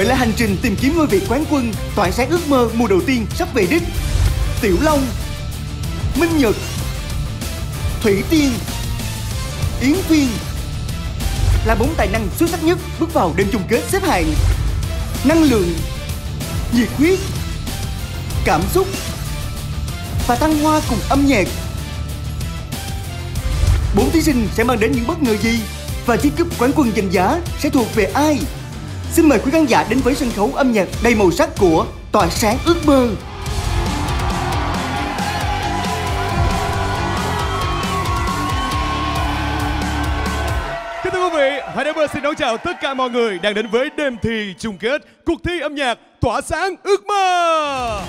Vậy là hành trình tìm kiếm ngôi vị quán quân Tỏa Sáng Ước Mơ mùa đầu tiên sắp về đích. Tiểu Long, Minh Nhật, Thủy Tiên, Yến Phiên là 4 tài năng xuất sắc nhất bước vào đêm chung kết xếp hạng. Năng lượng, nhiệt huyết, cảm xúc và thăng hoa cùng âm nhạc. 4 thí sinh sẽ mang đến những bất ngờ gì? Và chiếc cúp quán quân danh giá sẽ thuộc về ai? Xin mời quý khán giả đến với sân khấu âm nhạc đầy màu sắc của Tỏa Sáng Ước Mơ. Kính thưa quý vị, Hoàng Rapper xin đón chào tất cả mọi người đang đến với đêm thi chung kết cuộc thi âm nhạc Tỏa Sáng Ước Mơ.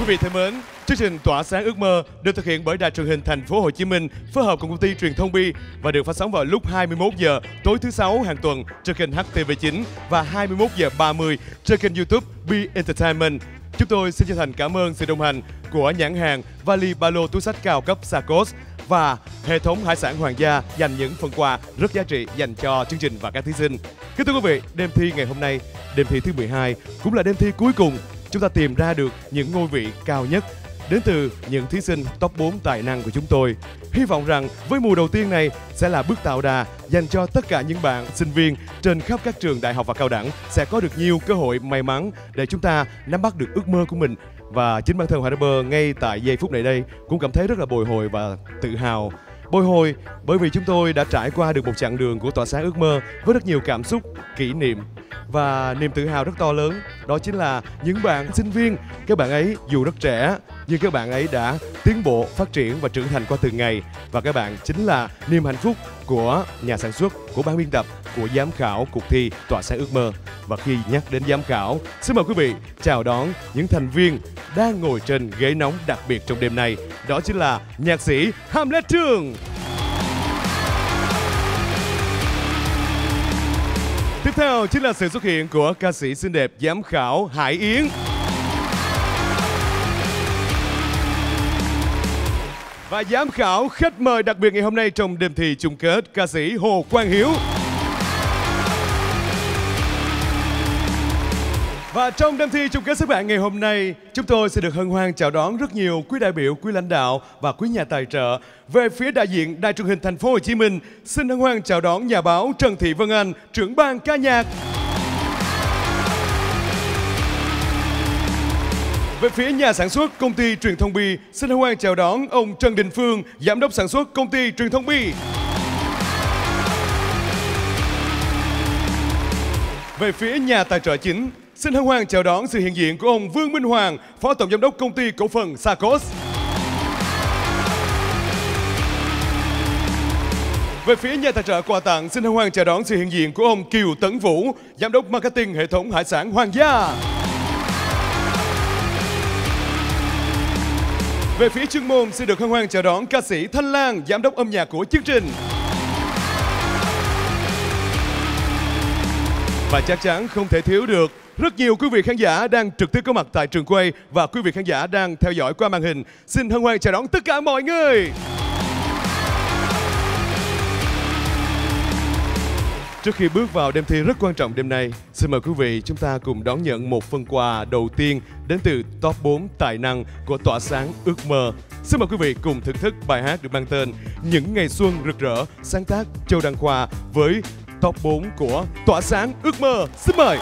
Quý vị thân mến, chương trình Tỏa Sáng Ước Mơ được thực hiện bởi Đài Truyền hình Thành phố Hồ Chí Minh phối hợp cùng Công ty Truyền thông Bi và được phát sóng vào lúc 21 giờ tối thứ Sáu hàng tuần trên kênh HTV9 và 21 giờ 30 trên kênh YouTube BEE Entertainment. Chúng tôi xin chân thành cảm ơn sự đồng hành của nhãn hàng vali ba lô túi xách cao cấp Sakos và hệ thống hải sản Hoàng Gia dành những phần quà rất giá trị dành cho chương trình và các thí sinh. Kính thưa quý vị, đêm thi ngày hôm nay, đêm thi thứ 12 cũng là đêm thi cuối cùng, chúng ta tìm ra được những ngôi vị cao nhất đến từ những thí sinh top 4 tài năng của chúng tôi. Hy vọng rằng với mùa đầu tiên này sẽ là bước tạo đà dành cho tất cả những bạn sinh viên trên khắp các trường đại học và cao đẳng sẽ có được nhiều cơ hội may mắn để chúng ta nắm bắt được ước mơ của mình. Và chính bản thân Hoàng Rapper ngay tại giây phút này đây cũng cảm thấy rất là bồi hồi và tự hào. Bồi hồi bởi vì chúng tôi đã trải qua được một chặng đường của Tỏa Sáng Ước Mơ với rất nhiều cảm xúc, kỷ niệm và niềm tự hào rất to lớn. Đó chính là những bạn sinh viên, các bạn ấy dù rất trẻ nhưng các bạn ấy đã tiến bộ, phát triển và trưởng thành qua từng ngày. Và các bạn chính là niềm hạnh phúc của nhà sản xuất, của ban biên tập, của giám khảo cuộc thi Tỏa Sáng Ước Mơ. Và khi nhắc đến giám khảo, xin mời quý vị chào đón những thành viên đang ngồi trên ghế nóng đặc biệt trong đêm nay. Đó chính là nhạc sĩ Hamlet Trương. Tiếp theo chính là sự xuất hiện của ca sĩ xinh đẹp giám khảo Hải Yến. Và giám khảo khách mời đặc biệt ngày hôm nay trong đêm thi chung kết, ca sĩ Hồ Quang Hiếu. Và trong đêm thi chung kết xếp hạng ngày hôm nay, chúng tôi sẽ được hân hoan chào đón rất nhiều quý đại biểu, quý lãnh đạo và quý nhà tài trợ. Về phía đại diện Đài Truyền hình Thành phố Hồ Chí Minh, xin hân hoan chào đón nhà báo Trần Thị Vân Anh, trưởng ban ca nhạc. Về phía nhà sản xuất Công ty Truyền thông Bi, xin hân hoan chào đón ông Trần Đình Phương, giám đốc sản xuất Công ty Truyền thông Bi. Về phía nhà tài trợ chính, xin hân hoan chào đón sự hiện diện của ông Vương Minh Hoàng, Phó Tổng Giám đốc Công ty Cổ phần Sakos. Về phía nhà tài trợ quà tặng, xin hân hoan chào đón sự hiện diện của ông Kiều Tấn Vũ, Giám đốc Marketing hệ thống hải sản Hoàng Gia. Về phía chuyên môn, xin được hân hoan chào đón ca sĩ Thanh Lan, giám đốc âm nhạc của chương trình. Và chắc chắn không thể thiếu được rất nhiều quý vị khán giả đang trực tiếp có mặt tại trường quay và quý vị khán giả đang theo dõi qua màn hình. Xin hân hoan chào đón tất cả mọi người. Trước khi bước vào đêm thi rất quan trọng đêm nay, xin mời quý vị chúng ta cùng đón nhận một phần quà đầu tiên đến từ top 4 tài năng của Tỏa Sáng Ước Mơ. Xin mời quý vị cùng thưởng thức bài hát được mang tên Những Ngày Xuân Rực Rỡ, sáng tác Châu Đăng Khoa với top 4 của Tỏa Sáng Ước Mơ. Xin mời.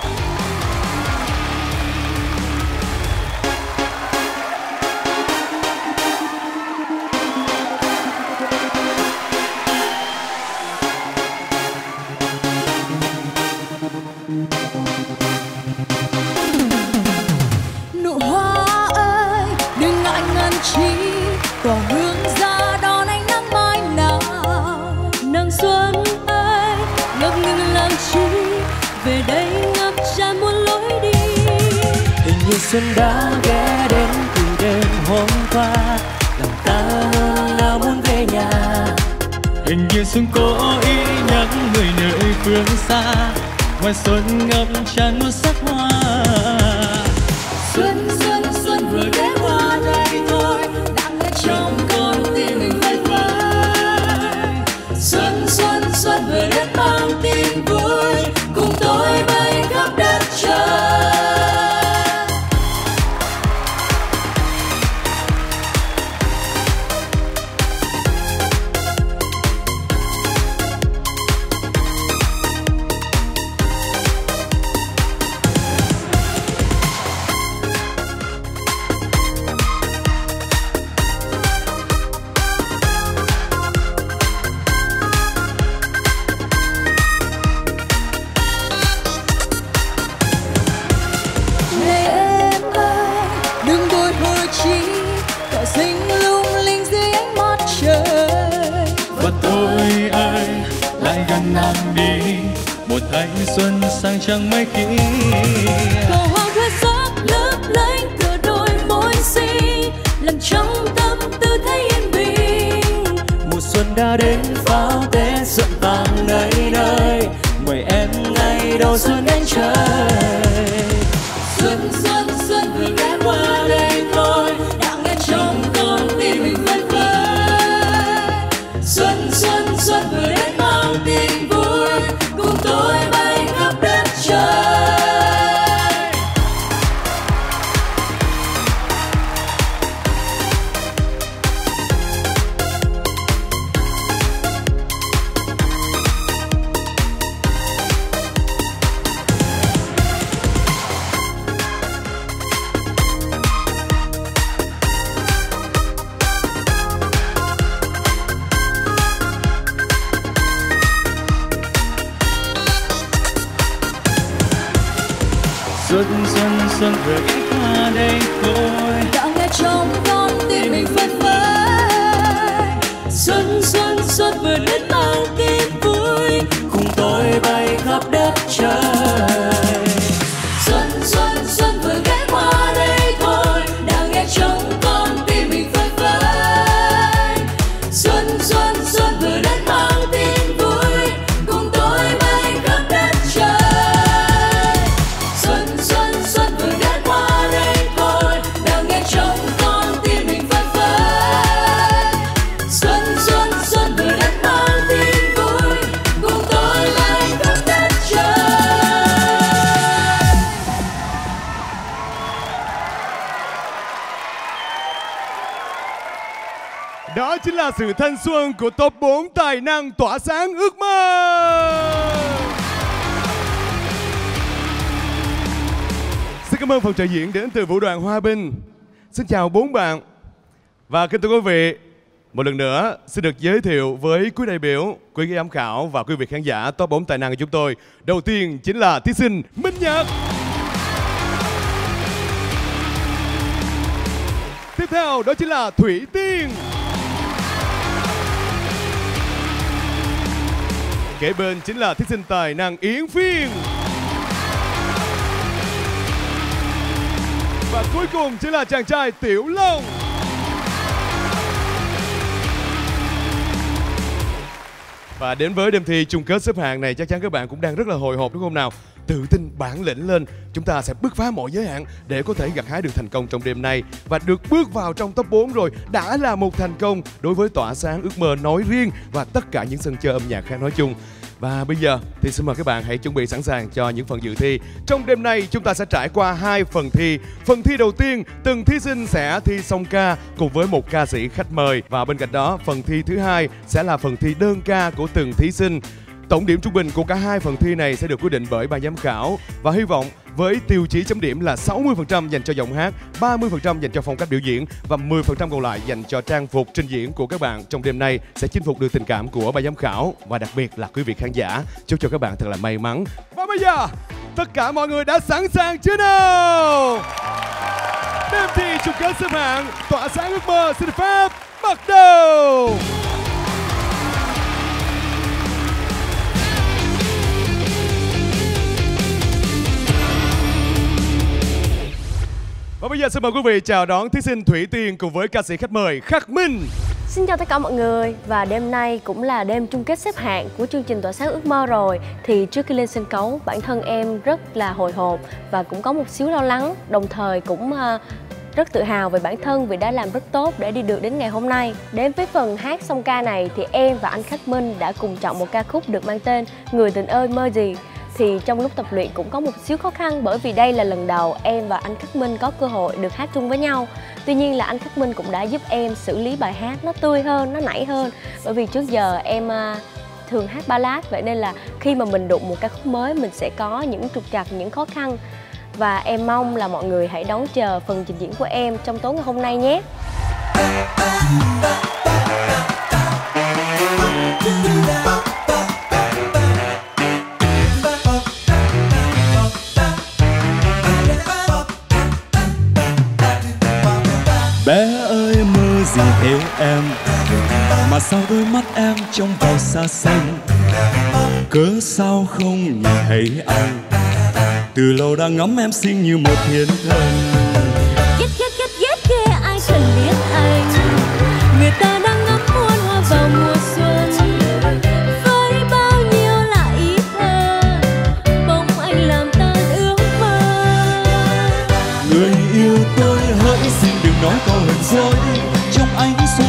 Xuân đã ghé đến từ đêm hôm qua, lòng ta hơn nào muốn về nhà. Hình như xuân cố ý nhắc người nơi phương xa, ngoài xuân ngập tràn muôn sắc hoa. Xuân xuân xuân vừa đến qua đây thôi, đang ở trong con tim mình vây vây. Xuân xuân xuân vừa đến qua. một thanh xuân sang trăng mây kia. Cầu hoang khuyết sắc lấp lánh cửa đôi môi xinh, làm trong tâm tư thấy yên bình. Mùa xuân đã đến, pháo té rộn vàng nơi nơi, mời em ngay đầu xuân anh trời. Xuân xuân xuân vừa đã qua đây thôi, đã nghe trong con tim mình vân vân. Xuân xuân xuân vừa đến bao tin vui, cùng tôi bay khắp đất trời. Xuân xuân xuân vừa ghé qua đây thôi, đã nghe trong con tim mình phân vân. Xuân xuân xuân vừa đến bao tin vui, cùng tôi bay khắp đất trời. Xuân xuân xuân vừa ghé qua đây thôi, đã nghe trong con tim mình phân vân. Xuân xuân xuân vừa đến bao tin vui, cùng tôi bay khắp đất trời. Đó chính là sự thanh xuân của top 4 tài năng Tỏa Sáng Ước Mơ. Xin cảm ơn phòng trợ diễn đến từ Vũ đoàn Hoa Bình. Xin chào bốn bạn. Và kính thưa quý vị, một lần nữa xin được giới thiệu với quý đại biểu, quý giám khảo và quý vị khán giả top 4 tài năng của chúng tôi. Đầu tiên chính là thí sinh Minh Nhật. Tiếp theo đó chính là Thủy Tiên. Kế bên chính là thí sinh tài năng Yến Phiên. Và cuối cùng chính là chàng trai Tiểu Long. Và đến với đêm thi chung kết xếp hạng này, chắc chắn các bạn cũng đang rất là hồi hộp đúng không nào? Tự tin bản lĩnh lên, chúng ta sẽ bứt phá mọi giới hạn để có thể gặt hái được thành công trong đêm nay. Và được bước vào trong top 4 rồi đã là một thành công đối với Tỏa Sáng Ước Mơ nói riêng và tất cả những sân chơi âm nhạc khác nói chung. Và bây giờ thì xin mời các bạn hãy chuẩn bị sẵn sàng cho những phần dự thi. Trong đêm nay chúng ta sẽ trải qua hai phần thi. Phần thi đầu tiên, từng thí sinh sẽ thi song ca cùng với một ca sĩ khách mời. Và bên cạnh đó, phần thi thứ hai sẽ là phần thi đơn ca của từng thí sinh. Tổng điểm trung bình của cả hai phần thi này sẽ được quyết định bởi ban giám khảo. Và hy vọng với tiêu chí chấm điểm là 60% dành cho giọng hát, 30% dành cho phong cách biểu diễn và 10% còn lại dành cho trang phục trình diễn của các bạn trong đêm nay sẽ chinh phục được tình cảm của ban giám khảo và đặc biệt là quý vị khán giả. Chúc cho các bạn thật là may mắn. Và bây giờ, tất cả mọi người đã sẵn sàng chưa nào? Đêm thi chung kết xếp hạng Tỏa Sáng Ước Mơ xin được phép bắt đầu. Và bây giờ xin mời quý vị chào đón thí sinh Thủy Tiên cùng với ca sĩ khách mời Khắc Minh. Xin chào tất cả mọi người. Và đêm nay cũng là đêm chung kết xếp hạng của chương trình Tỏa Sáng Ước Mơ rồi. Thì trước khi lên sân khấu, bản thân em rất là hồi hộp và cũng có một xíu lo lắng. Đồng thời cũng rất tự hào về bản thân vì đã làm rất tốt để đi được đến ngày hôm nay. Đến với phần hát song ca này thì em và anh Khắc Minh đã cùng chọn một ca khúc được mang tên Người Tình Ơi Mơ Gì. Thì trong lúc tập luyện cũng có một xíu khó khăn bởi vì đây là lần đầu em và anh Khắc Minh có cơ hội được hát chung với nhau. Tuy nhiên là anh Khắc Minh cũng đã giúp em xử lý bài hát nó tươi hơn, nó nảy hơn. Bởi vì trước giờ em thường hát ballad, vậy nên là khi mà mình đụng một ca khúc mới mình sẽ có những trục trặc, những khó khăn. Và em mong là mọi người hãy đón chờ phần trình diễn của em trong tối ngày hôm nay nhé. Bé ơi mơ gì thế em, Mà sao đôi mắt em trông vào xa xanh, cớ sao không nhìn thấy anh? Từ lâu đã ngắm em xinh như một thiên thần. Ghét ghét ghét ghét ghê ai cần biết anh. Người ta đang ngắm muôn hoa vào mùa xuân, với bao nhiêu là ý thơ, bóng anh làm tan ước mơ. Người yêu tôi hỡi xin đừng nói câu hờn dỗi, trong ánh xuân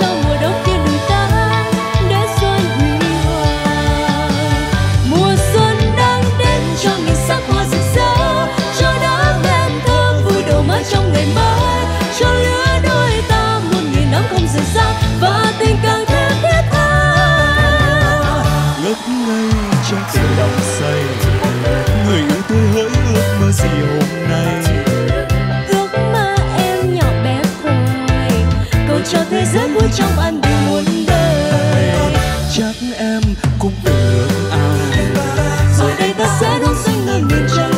trong mùa đông kia đừng ta. Trong ngày mới cho lứa đôi ta một nghìn năm không rời xa, và tình càng thêm thiết tha. Ngất ngây trong tiếng đồng say, người yêu tôi hỡi ước mơ gì hôm nay? Ước mơ em nhỏ bé thôi, cầu cho thế giới vui trong an bình muôn đời. Chắc em cũng từng ước ao, rồi đây ta sẽ đón xuân nơi miền trăng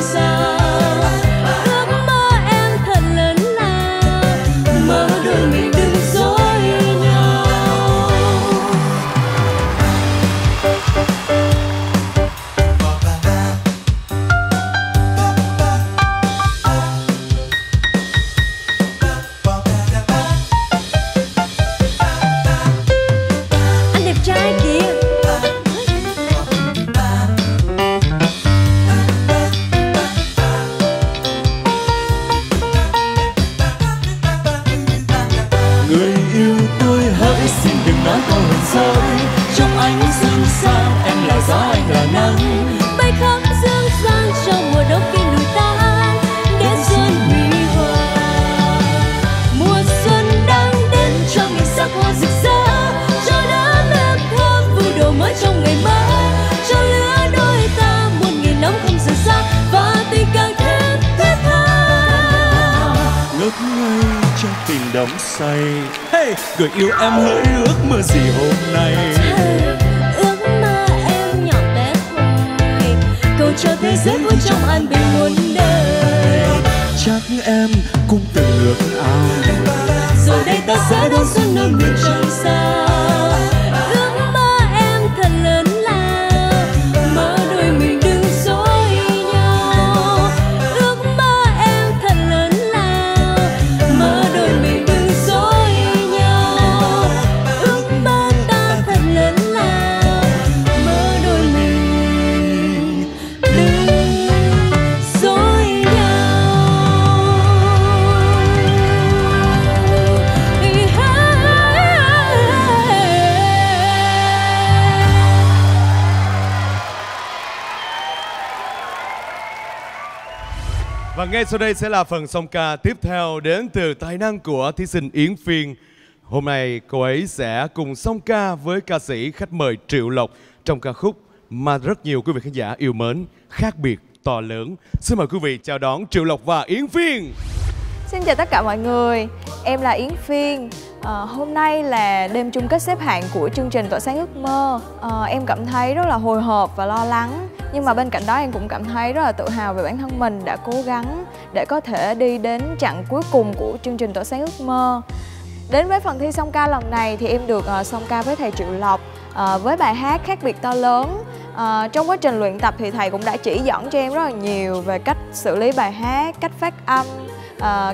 sao. Người yêu em hỡi ước mơ gì hôm nay? Ước mơ em nhỏ bé thôi, cầu cho thế giới vui trong an bình muôn đời. Chắc em cũng từng ước ao, rồi đây ta sẽ đón xuân nơi miền trăng sao. Ước mơ em thật lớn lao, mơ đôi mình đừng dối nhau. Ước mơ em thật lớn lao, mơ đôi mình đừng dối. Và ngay sau đây sẽ là phần song ca tiếp theo đến từ tài năng của thí sinh Yến Phiên. Hôm nay cô ấy sẽ cùng song ca với ca sĩ khách mời Triệu Lộc trong ca khúc mà rất nhiều quý vị khán giả yêu mến, Khác biệt to lớn. Xin mời quý vị chào đón Triệu Lộc và Yến Phiên. Xin chào tất cả mọi người, em là Yến Phiên. Hôm nay là đêm chung kết xếp hạng của chương trình Tỏa Sáng Ước Mơ. Em cảm thấy rất là hồi hộp và lo lắng, nhưng mà bên cạnh đó em cũng cảm thấy rất là tự hào về bản thân mình đã cố gắng để có thể đi đến chặng cuối cùng của chương trình Tỏa Sáng Ước Mơ. Đến với phần thi song ca lần này thì em được song ca với thầy Triệu Lộc với bài hát Khác biệt to lớn. Trong quá trình luyện tập thì thầy cũng đã chỉ dẫn cho em rất là nhiều về cách xử lý bài hát, cách phát âm,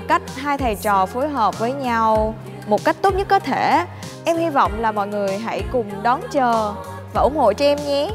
cách hai thầy trò phối hợp với nhau một cách tốt nhất có thể. Em hy vọng là mọi người hãy cùng đón chờ và ủng hộ cho em nhé.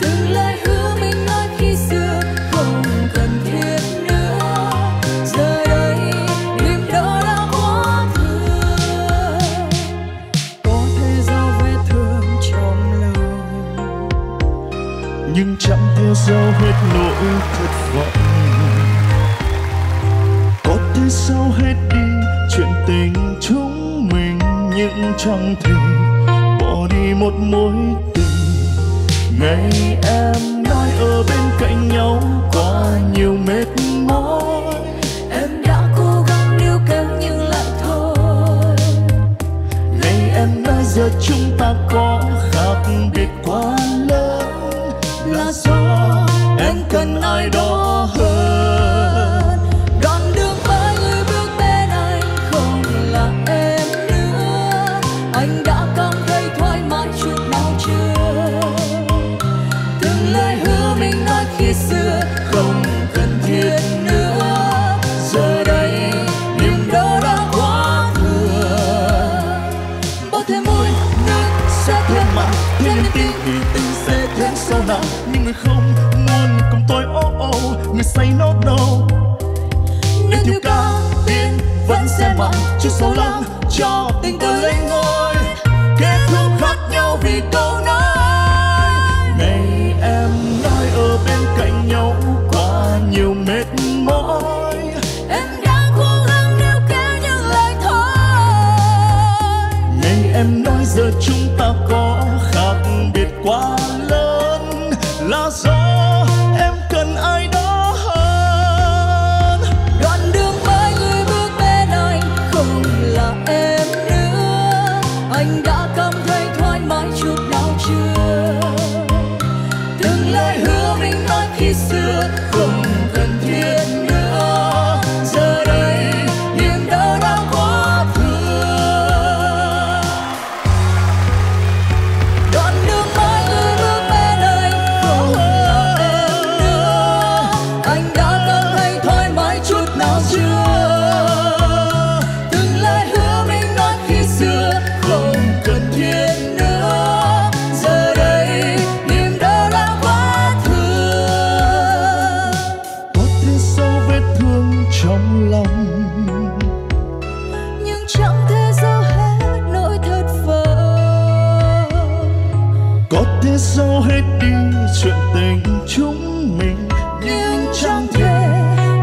Từ tiếc chẳng thể bỏ đi một mối tình. Ngày em nói ở bên cạnh nhau quá nhiều mệt mỏi, em đã cố gắng níu kéo nhưng lại thôi. Ngày em nói giờ chúng ta có khác biệt quá lớn, là do em cần ai đó hơn. Đoạn đường với người bước bên anh không là em nữa, anh đã cảm thấy thoải mái chút nào chưa? Từng lời hứa mình nói khi xưa không cần thiết nữa, giờ đây niềm đau đã quá thừa. Bỏ thêm môi nước sẽ thêm mặn, thêm niềm tin thì tình sẽ thêm sâu nặng. Nhưng người không say nốt đâu, nếu thiếu cá tiên vẫn sẽ mặn, chưa sâu lắm cho tình tôi lên ngôi, kết thúc khác nhau vì câu nói. Ngày em nói ở bên cạnh nhau quá nhiều mệt mỏi, em đã cố gắng níu kéo nhưng lại thôi. Ngày em nói giờ chúng ta có khác biệt quá lớn, là do em cần ai đó. Không cần thiết nữa, giờ đây niềm đau đã quá thừa. Đoạn đường mãi người bước bên anh không là em nữa, anh đã cảm thấy thoải mái chút nào chưa? Từng lời hứa mình nói khi xưa không cần thiết nữa. Sao hết đi chuyện tình chúng mình, nhưng chẳng thể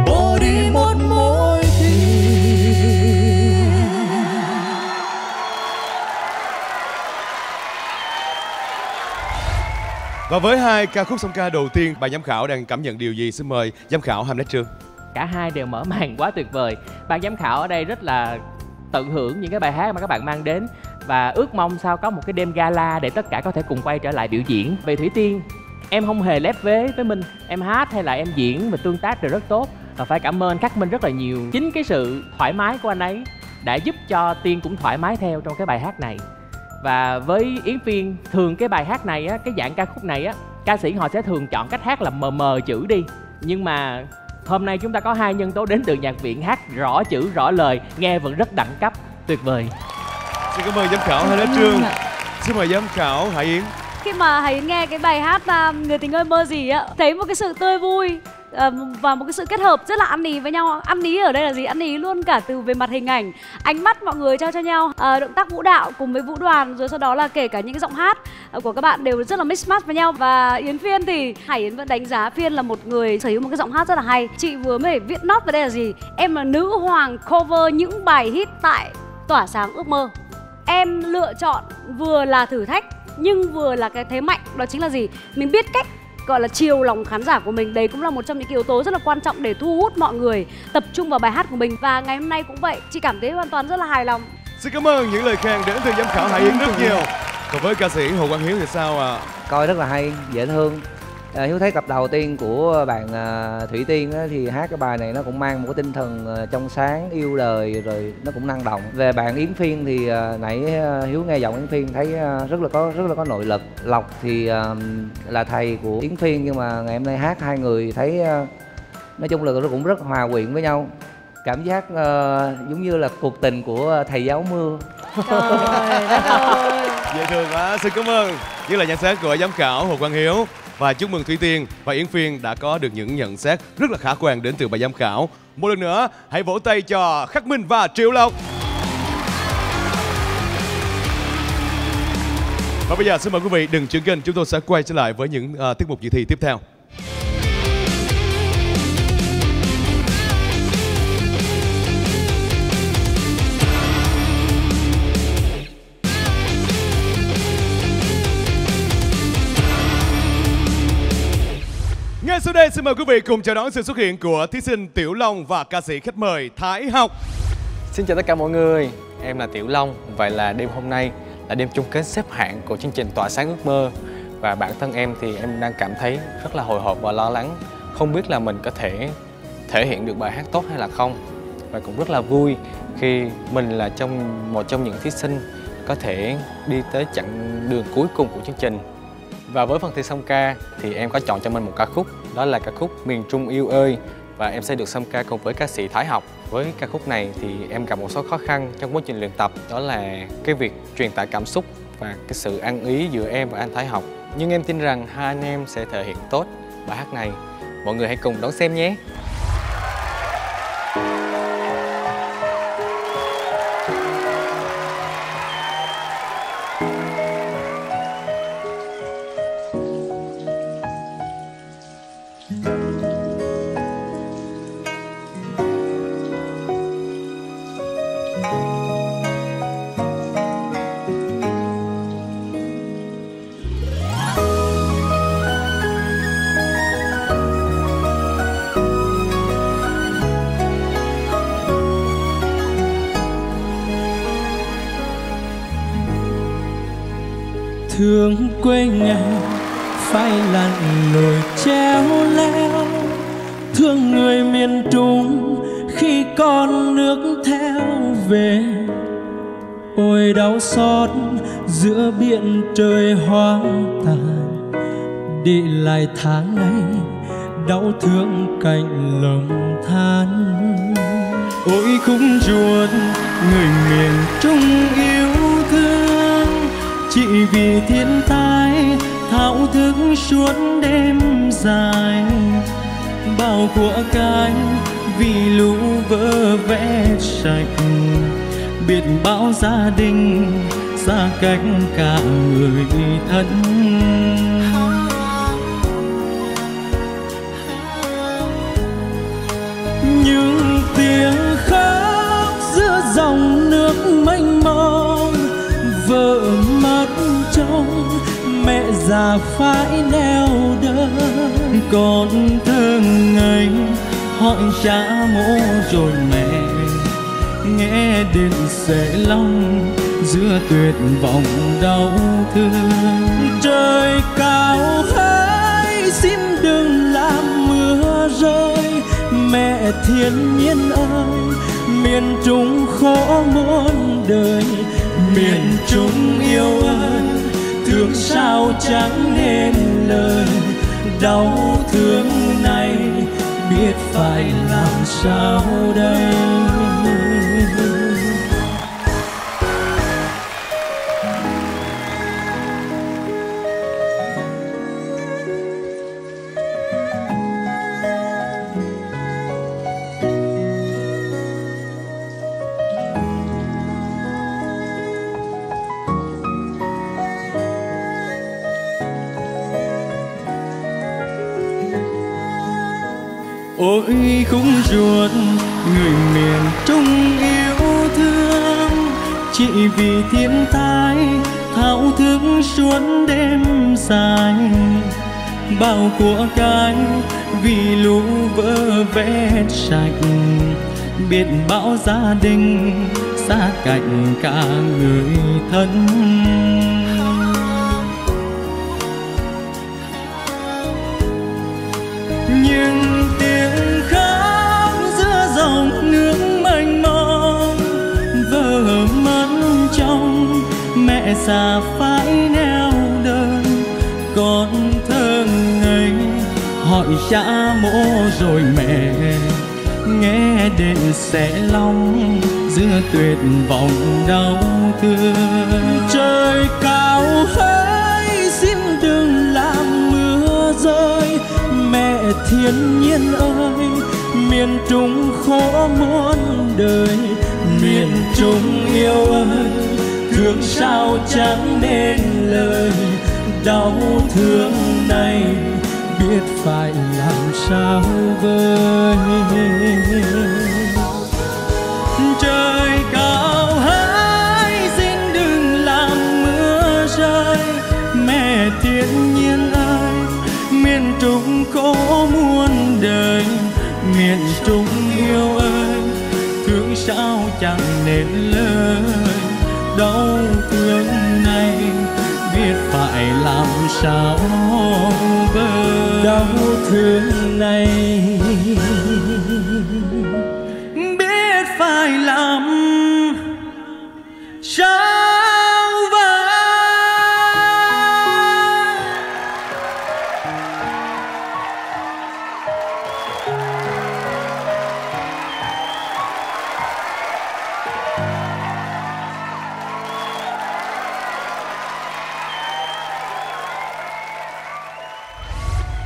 bỏ đi một mối tình. Và với hai ca khúc song ca đầu tiên, bà giám khảo đang cảm nhận điều gì? Xin mời giám khảo Hamlet Trương. Cả hai đều mở màn quá tuyệt vời. Ban giám khảo ở đây rất là tận hưởng những cái bài hát mà các bạn mang đến, và ước mong sao có một cái đêm gala để tất cả có thể cùng quay trở lại biểu diễn. Về Thủy Tiên, em không hề lép vế với Minh, em hát hay là em diễn và tương tác đều rất tốt, và phải cảm ơn Khắc Minh rất là nhiều. Chính cái sự thoải mái của anh ấy đã giúp cho Tiên cũng thoải mái theo trong cái bài hát này. Và với Yến Phiên, thường cái bài hát này á, cái dạng ca khúc này á, ca sĩ họ sẽ thường chọn cách hát là mờ mờ chữ đi, nhưng mà hôm nay chúng ta có hai nhân tố đến từ nhạc viện hát rõ chữ rõ lời, nghe vẫn rất đẳng cấp, tuyệt vời. Xin cảm ơn giám khảo Hải Yến Trương. Xin mời giám khảo Hải Yến. Khi mà Hải Yến nghe cái bài hát Người Tình Ơi Mơ Gì á, thấy một cái sự tươi vui và một cái sự kết hợp rất là ăn ý với nhau. Ăn ý ở đây là gì? Ăn ý luôn cả từ về mặt hình ảnh, ánh mắt mọi người trao cho nhau, động tác vũ đạo cùng với vũ đoàn, rồi sau đó là kể cả những cái giọng hát của các bạn đều rất là mix match với nhau. Và Yến Phiên thì Hải Yến vẫn đánh giá Phiên là một người sở hữu một cái giọng hát rất là hay. Chị vừa mới viết nốt vào đây là gì? Em là nữ hoàng cover những bài hit tại Tỏa Sáng Ước Mơ. Em lựa chọn vừa là thử thách nhưng vừa là cái thế mạnh, đó chính là gì? Mình biết cách gọi là chiều lòng khán giả của mình. Đấy cũng là một trong những yếu tố rất là quan trọng để thu hút mọi người tập trung vào bài hát của mình. Và ngày hôm nay cũng vậy, chị cảm thấy hoàn toàn rất là hài lòng. Xin cảm ơn những lời khen đến từ giám khảo Hải Yến rất nhiều. Còn với ca sĩ Hồ Quang Hiếu thì sao ạ? Coi rất là hay, dễ thương. Hiếu thấy cặp đầu tiên của bạn Thủy Tiên thì hát cái bài này nó cũng mang một cái tinh thần trong sáng, yêu đời, rồi nó cũng năng động. Về bạn Yến Phiên thì nãy Hiếu nghe giọng Yến Phiên thấy rất là có nội lực. Lộc thì là thầy của Yến Phiên, nhưng mà ngày hôm nay hát hai người thấy nói chung là nó cũng rất hòa quyện với nhau. Cảm giác giống như là cuộc tình của thầy giáo mưa. Trời đất ơi. Dễ thương quá. Xin cảm ơn như là nhận xét của giám khảo Hồ Quang Hiếu. Và chúc mừng Thủy Tiên và Yến Phiên đã có được những nhận xét rất là khả quan đến từ bà giám khảo. Một lần nữa, hãy vỗ tay cho Khắc Minh và Triệu Lộc. Và bây giờ xin mời quý vị đừng chuyển kênh, chúng tôi sẽ quay trở lại với những tiết mục dự thi tiếp theo. sau đây xin mời quý vị cùng chào đón sự xuất hiện của thí sinh Tiểu Long và ca sĩ khách mời Thái Học. Xin chào tất cả mọi người, em là Tiểu Long. Vậy là đêm hôm nay là đêm chung kết xếp hạng của chương trình Tỏa Sáng Ước Mơ. Và bản thân em thì em đang cảm thấy rất là hồi hộp và lo lắng. Không biết là mình có thể thể hiện được bài hát tốt hay là không. Và cũng rất là vui khi mình là một trong những thí sinh có thể đi tới chặng đường cuối cùng của chương trình. Và với phần thi song ca thì em có chọn cho mình một ca khúc, đó là ca khúc Miền Trung Yêu Ơi. Và em sẽ được song ca cùng với ca sĩ Thái Học. Với ca khúc này thì em gặp một số khó khăn trong quá trình luyện tập, đó là cái việc truyền tải cảm xúc và cái sự ăn ý giữa em và anh Thái Học. Nhưng em tin rằng hai anh em sẽ thể hiện tốt bài hát này. Mọi người hãy cùng đón xem nhé. Thương quê nhà phải lặn nổi treo leo, thương người miền Trung khi con nước theo về. Ôi đau xót giữa biển trời hoang tàn, đi lại tháng ngày đau thương cạnh lòng than. Ôi khung ruột người miền Trung yêu thương, chỉ vì thiên tai thao thức suốt đêm dài. Bao của cái vì lũ vỡ vẽ sạch, biết bao gia đình xa cách cả người thân. Những tiếng khóc giữa dòng nước mênh mông, vỡ mắt trông mẹ già phải neo đơn. Con thương anh hỏi cha mô rồi mẹ, nghe đến sẽ lòng giữa tuyệt vọng đau thương. Trời cao hỡi xin đừng làm mưa rơi, mẹ thiên nhiên ơi miền Trung khổ muôn đời. Miền Trung yêu ơi, thương sao chẳng nên lời, đau thương này biết phải làm sao đây. Ôi khung ruột người miền Trung yêu thương, chỉ vì thiên tai thao thức suốt đêm dài. Bao của cái vì lũ vỡ vẽ sạch, biết bao gia đình xa cách cả người thân. Nhưng tiếng khóc giữa dòng nước mênh mông, vỡ mắt trong mẹ già phải neo đơn. Con thương anh hỏi cha mô rồi mẹ, nghe đến sẽ lòng giữa tuyệt vọng đau thương. Trời cao hỡi xin đừng làm mưa rơi, mẹ thiên nhiên ơi miền Trung khổ muôn đời. Miền Trung yêu ơi thương sao chẳng nên lời, đau thương này biết phải làm sao vơi. Trời cao hãy xin đừng làm mưa rơi, mẹ thiên nhiên ơi miền Trung khổ muôn đời. miền Trung yêu ơi, thương sao chẳng nên lời, đau thương này biết phải làm sao vơi. Đau thương này biết phải làm sao vơi.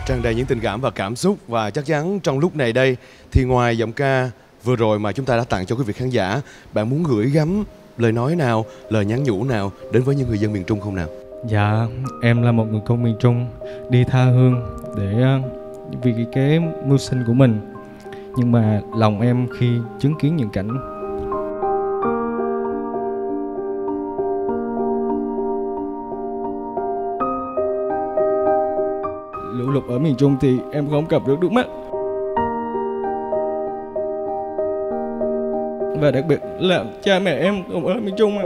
Tràn đầy những tình cảm và cảm xúc, và chắc chắn trong lúc này đây thì ngoài giọng ca vừa rồi mà chúng ta đã tặng cho quý vị khán giả, bạn muốn gửi gắm lời nói nào, lời nhắn nhủ nào đến với những người dân miền Trung không nào? Dạ, em là một người con miền Trung đi tha hương để vì cái mưu sinh của mình, nhưng mà lòng em khi chứng kiến những cảnh lũ lụt ở miền Trung thì em không cầm được nước mắt. Và đặc biệt là cha mẹ em cũng ở miền Trung ạ.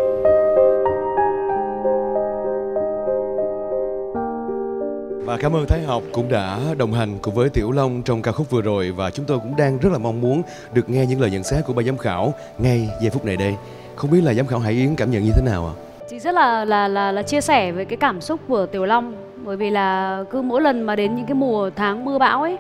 Và cảm ơn Thái Học cũng đã đồng hành cùng với Tiểu Long trong ca khúc vừa rồi. Và chúng tôi cũng đang rất là mong muốn được nghe những lời nhận xét của ban giám khảo ngay giây phút này đây. Không biết là giám khảo Hải Yến cảm nhận như thế nào ạ? Chị rất là chia sẻ với cái cảm xúc của Tiểu Long. Bởi vì là cứ mỗi lần mà đến những cái mùa tháng mưa bão ấy,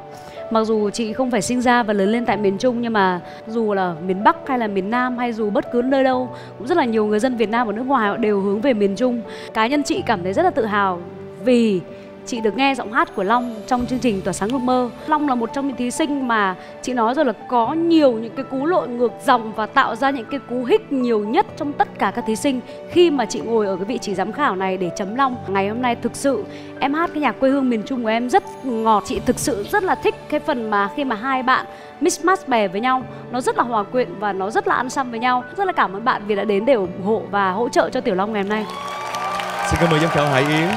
mặc dù chị không phải sinh ra và lớn lên tại miền Trung, nhưng mà dù là miền Bắc hay là miền Nam hay dù bất cứ nơi đâu, cũng rất là nhiều người dân Việt Nam ở nước ngoài họ đều hướng về miền Trung. Cá nhân chị cảm thấy rất là tự hào vì chị được nghe giọng hát của Long trong chương trình Tỏa Sáng Ước Mơ. Long là một trong những thí sinh mà chị nói rồi là có nhiều những cái cú lội ngược dòng và tạo ra những cái cú hích nhiều nhất trong tất cả các thí sinh. Khi mà chị ngồi ở cái vị trí giám khảo này để chấm Long, ngày hôm nay thực sự em hát cái nhạc quê hương miền Trung của em rất ngọt. Chị thực sự rất là thích cái phần mà khi mà hai bạn mix-match bè với nhau, nó rất là hòa quyện và nó rất là ăn săm với nhau. Rất là cảm ơn bạn vì đã đến để ủng hộ và hỗ trợ cho Tiểu Long ngày hôm nay. Xin cảm ơn giám khảo Hải Yến.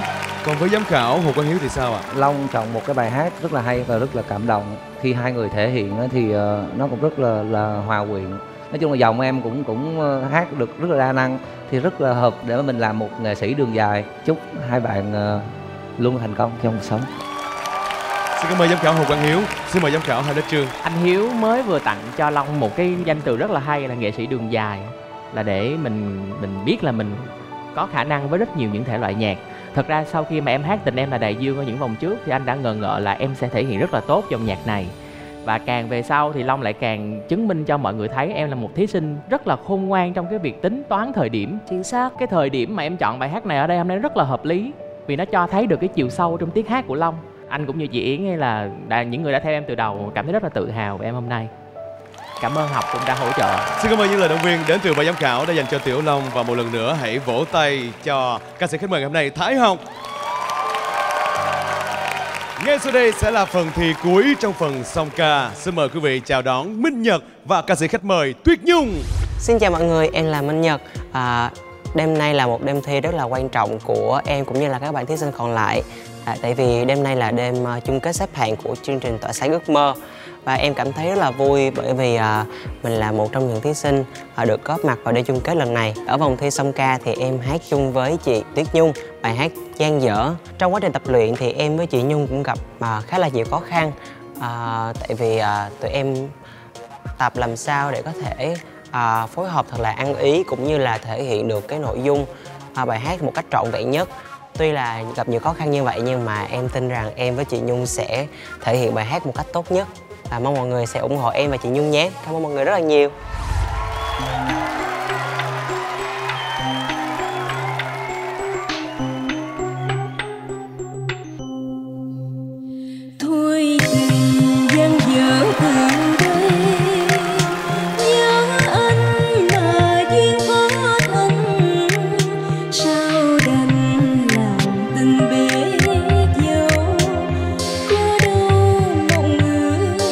Còn với giám khảo Hồ Quang Hiếu thì sao ạ? Long chọn một cái bài hát rất là hay và rất là cảm động. Khi hai người thể hiện thì nó cũng rất là hòa quyện. Nói chung là giọng em cũng hát được rất là đa năng, thì rất là hợp để mình làm một nghệ sĩ đường dài. Chúc hai bạn luôn thành công trong cuộc sống. Xin cảm ơn giám khảo Hồ Quang Hiếu. Xin mời giám khảo Hamlet Trương. Anh Hiếu mới vừa tặng cho Long một cái danh từ rất là hay là nghệ sĩ đường dài, là để mình biết là mình có khả năng với rất nhiều những thể loại nhạc. Thật ra sau khi mà em hát Tình Em Là Đại Dương ở những vòng trước thì anh đã ngờ ngợ là em sẽ thể hiện rất là tốt dòng nhạc này. Và càng về sau thì Long lại càng chứng minh cho mọi người thấy em là một thí sinh rất là khôn ngoan trong cái việc tính toán thời điểm. Chính xác. Cái thời điểm mà em chọn bài hát này ở đây hôm nay rất là hợp lý, vì nó cho thấy được cái chiều sâu trong tiếng hát của Long. Anh cũng như chị Yến hay là những người đã theo em từ đầu cảm thấy rất là tự hào về em hôm nay. Cảm ơn Học cũng đã hỗ trợ. Xin cảm ơn những lời động viên đến từ ban giám khảo đã dành cho Tiểu Long. Và một lần nữa hãy vỗ tay cho ca sĩ khách mời ngày hôm nay, Thái Học. Ngay sau đây sẽ là phần thi cuối trong phần song ca. Xin mời quý vị chào đón Minh Nhật và ca sĩ khách mời Tuyết Nhung. Xin chào mọi người, em là Minh Nhật. Đêm nay là một đêm thi rất là quan trọng của em cũng như là các bạn thí sinh còn lại. Tại vì đêm nay là đêm chung kết xếp hạng của chương trình Tỏa Sáng Ước Mơ. Và em cảm thấy rất là vui bởi vì mình là một trong những thí sinh được góp mặt vào đêm chung kết lần này. Ở vòng thi song ca thì em hát chung với chị Tuyết Nhung bài hát Gian Dở. Trong quá trình tập luyện thì em với chị Nhung cũng gặp khá là nhiều khó khăn. Tại vì tụi em tập làm sao để có thể phối hợp thật là ăn ý cũng như là thể hiện được cái nội dung bài hát một cách trọn vẹn nhất. Tuy là gặp nhiều khó khăn như vậy nhưng mà em tin rằng em với chị Nhung sẽ thể hiện bài hát một cách tốt nhất. Và mong mọi người sẽ ủng hộ em và chị Nhung nhé. Cảm ơn mọi người rất là nhiều. Thôi tình gian dở thương đây, nhớ anh là duyên có thân, sao đành làm tình bé dấu có đâu mộng ngỡ ban đầu.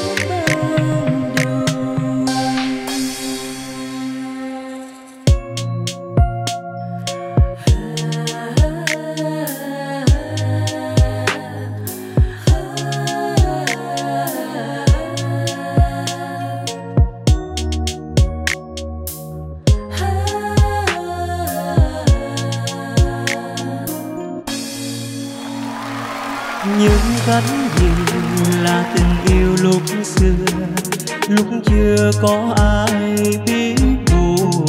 xưa lúc chưa có ai biết buồn.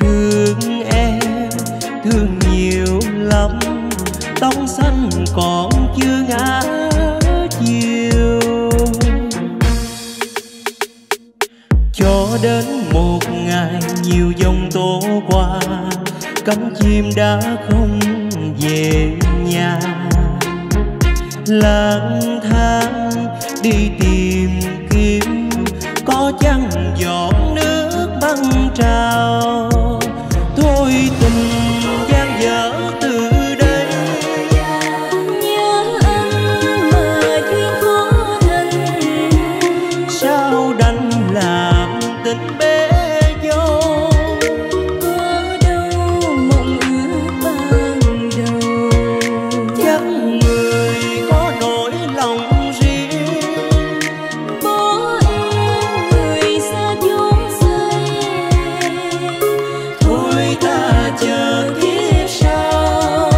Thương em thương nhiều lắm, tóc xanh còn chưa ngã chiều. Cho đến một ngày nhiều giông tố qua, cánh chim đã không về nhà. Lang thang đi tìm kiếm, có chăng giọt nước băng trào. Thôi tình gian dở từ đây, nhớ anh mà chuyện khó thành. Sao đành làm tình bé dâu, có đâu mộng ước ban đầu. Chắc người có nỗi lòng riêng, bỏ em người xa chốn rơi. Thôi ta chờ kiếp sau,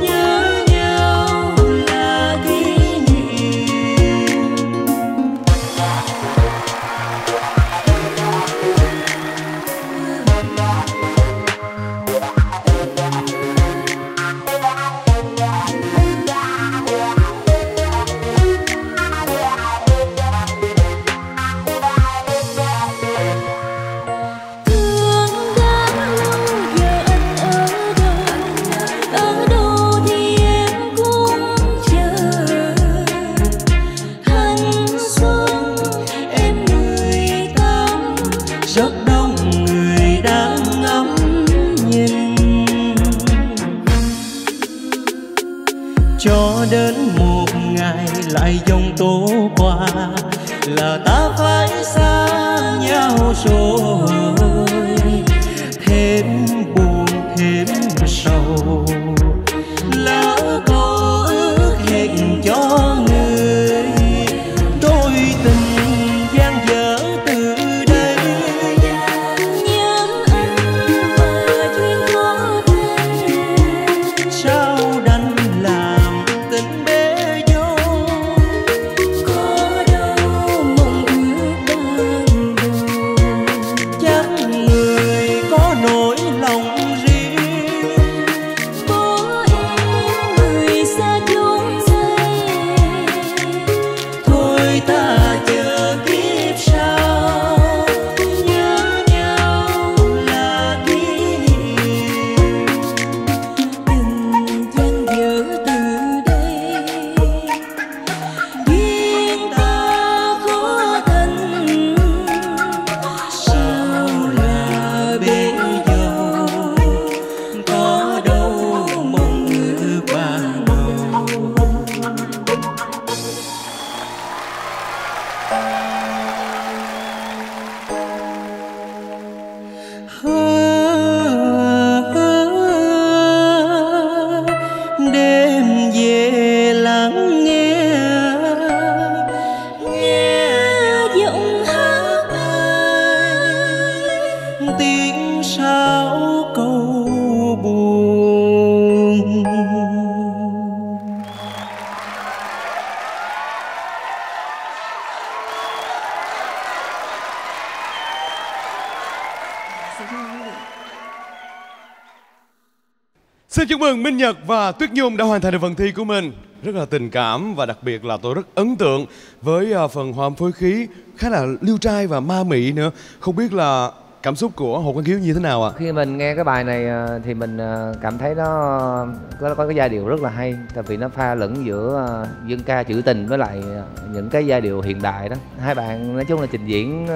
nhớ nhau là kỷ niệm. Thương đã lắm giờ anh ở đâu thì em cũng chờ. Thanh xuân em 18, rất đông người đang ngắm nhìn. Cho đến một ngày lại giông tố qua, là ta phải xa nhau rồi. Thêm buồn thêm sầu, lỡ có ước hẹn cho người. Đôi tình gian dở từ đây, nhớ anh mà chuyện khó thành. Sao đành làm tình bé dâu, có đâu mộng ước ban đầu. Chắc người có nỗi lòng riêng, Có em người xa chốn rơi. thôi ta chờ kiếp sau, nhớ nhau là kỷ niệm. Tình duyên dở từ đây, duyên ta khó thành. Sao là bên nhau, có đâu mong ước ban đầu. Đêm về lắng nghe, nghe giọng hát ai, tiếng sáo câu buồn. Xin chúc mừng Minh Nhật và Tuyết Nhung đã hoàn thành được phần thi của mình. Rất là tình cảm và đặc biệt là tôi rất ấn tượng với phần hòa âm phối khí khá là liêu trai và ma mị nữa. Không biết là cảm xúc của Hồ Quang Hiếu như thế nào ạ? Khi mình nghe cái bài này thì mình cảm thấy nó có cái giai điệu rất là hay. Tại vì nó pha lẫn giữa dân ca trữ tình với lại những cái giai điệu hiện đại đó. Hai bạn nói chung là trình diễn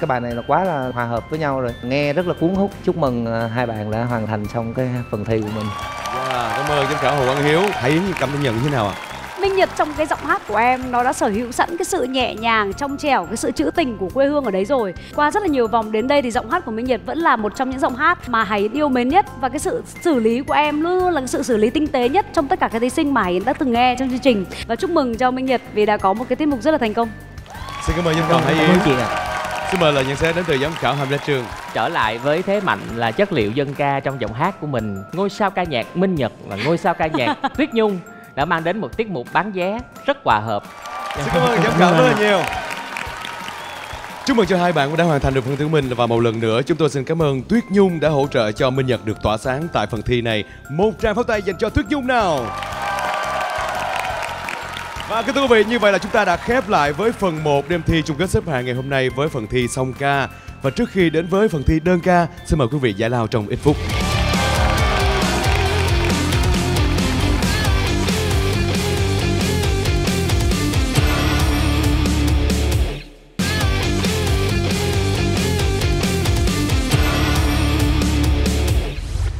cái bài này là quá là hòa hợp với nhau rồi. Nghe rất là cuốn hút. Chúc mừng hai bạn đã hoàn thành xong cái phần thi của mình. Wow, cảm ơn giám khảo Hồ Quang Hiếu. Hãy cảm nhận như thế nào ạ? Minh Nhật trong cái giọng hát của em nó đã sở hữu sẵn cái sự nhẹ nhàng, trong trẻo, cái sự trữ tình của quê hương ở đấy rồi. Qua rất là nhiều vòng đến đây thì giọng hát của Minh Nhật vẫn là một trong những giọng hát mà Hải Yến yêu mến nhất. Và cái sự xử lý của em luôn là sự xử lý tinh tế nhất trong tất cả các thí sinh mà Hải Yến đã từng nghe trong chương trình. Và chúc mừng cho Minh Nhật vì đã có một cái tiết mục rất là thành công. Xin cảm ơn giám khảo Hải Yến. Xin mời lời nhận xét đến từ giám khảo Hamlet Trương. Trở lại với thế mạnh là chất liệu dân ca trong giọng hát của mình. Ngôi sao ca nhạc Minh Nhật và ngôi sao ca nhạc Tuyết Nhung đã mang đến một tiết mục bán vé rất hòa hợp. Xin cảm ơn giám khảo rất là nhiều. Chúc mừng cho hai bạn cũng đã hoàn thành được phần thử mình. Và một lần nữa chúng tôi xin cảm ơn Tuyết Nhung đã hỗ trợ cho Minh Nhật được tỏa sáng tại phần thi này. Một tràng pháo tay dành cho Tuyết Nhung nào. Và kính thưa quý vị, như vậy là chúng ta đã khép lại với phần 1 đêm thi chung kết xếp hạng ngày hôm nay với phần thi song ca. Và trước khi đến với phần thi đơn ca, xin mời quý vị giải lao trong ít phút.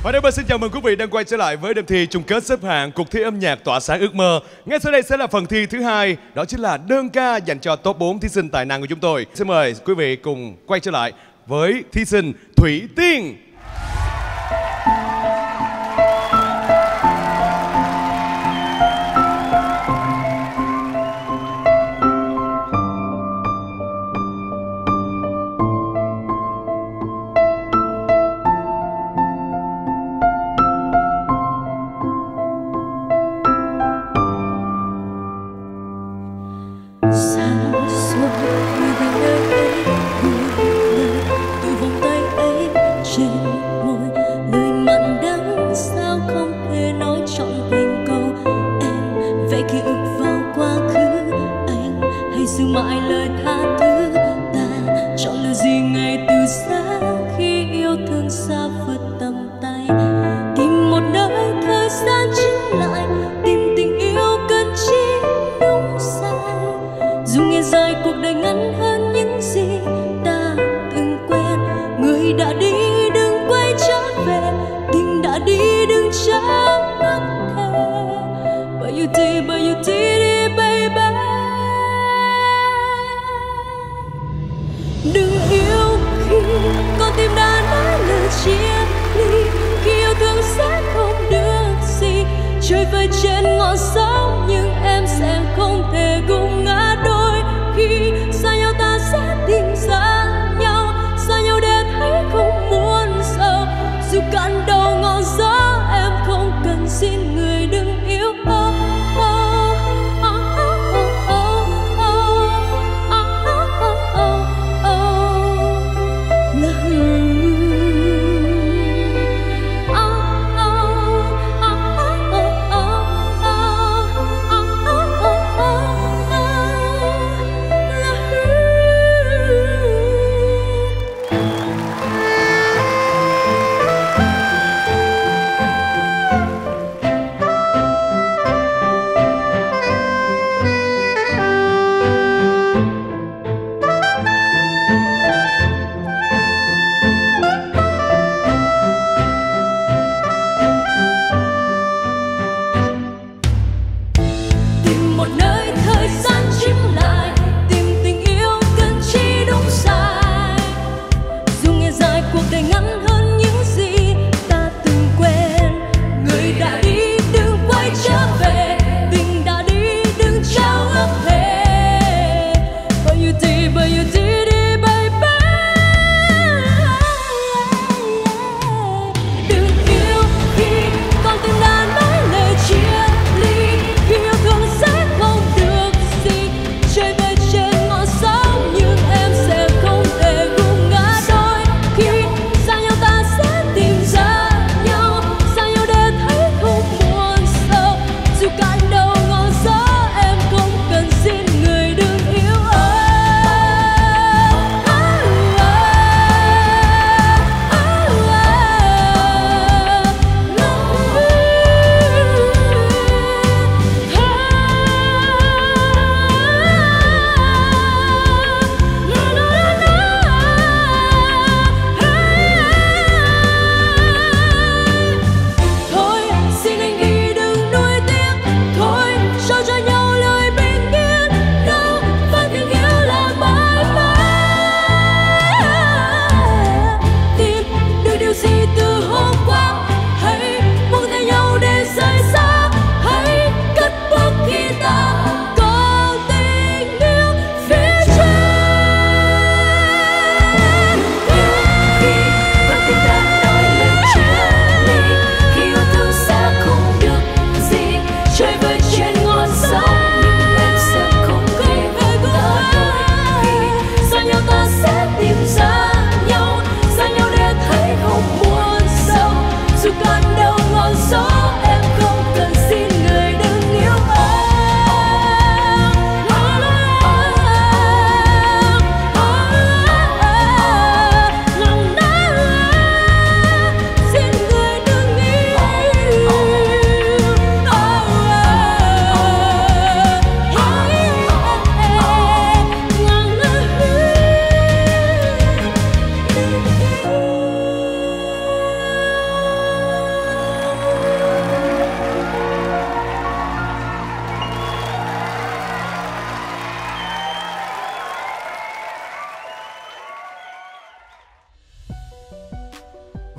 Và đây, xin chào mừng quý vị đang quay trở lại với đêm thi chung kết xếp hạng cuộc thi âm nhạc Tỏa Sáng Ước Mơ. Ngay sau đây sẽ là phần thi thứ hai, đó chính là đơn ca dành cho top 4 thí sinh tài năng của chúng tôi. Xin mời quý vị cùng quay trở lại với thí sinh Thủy Tiên.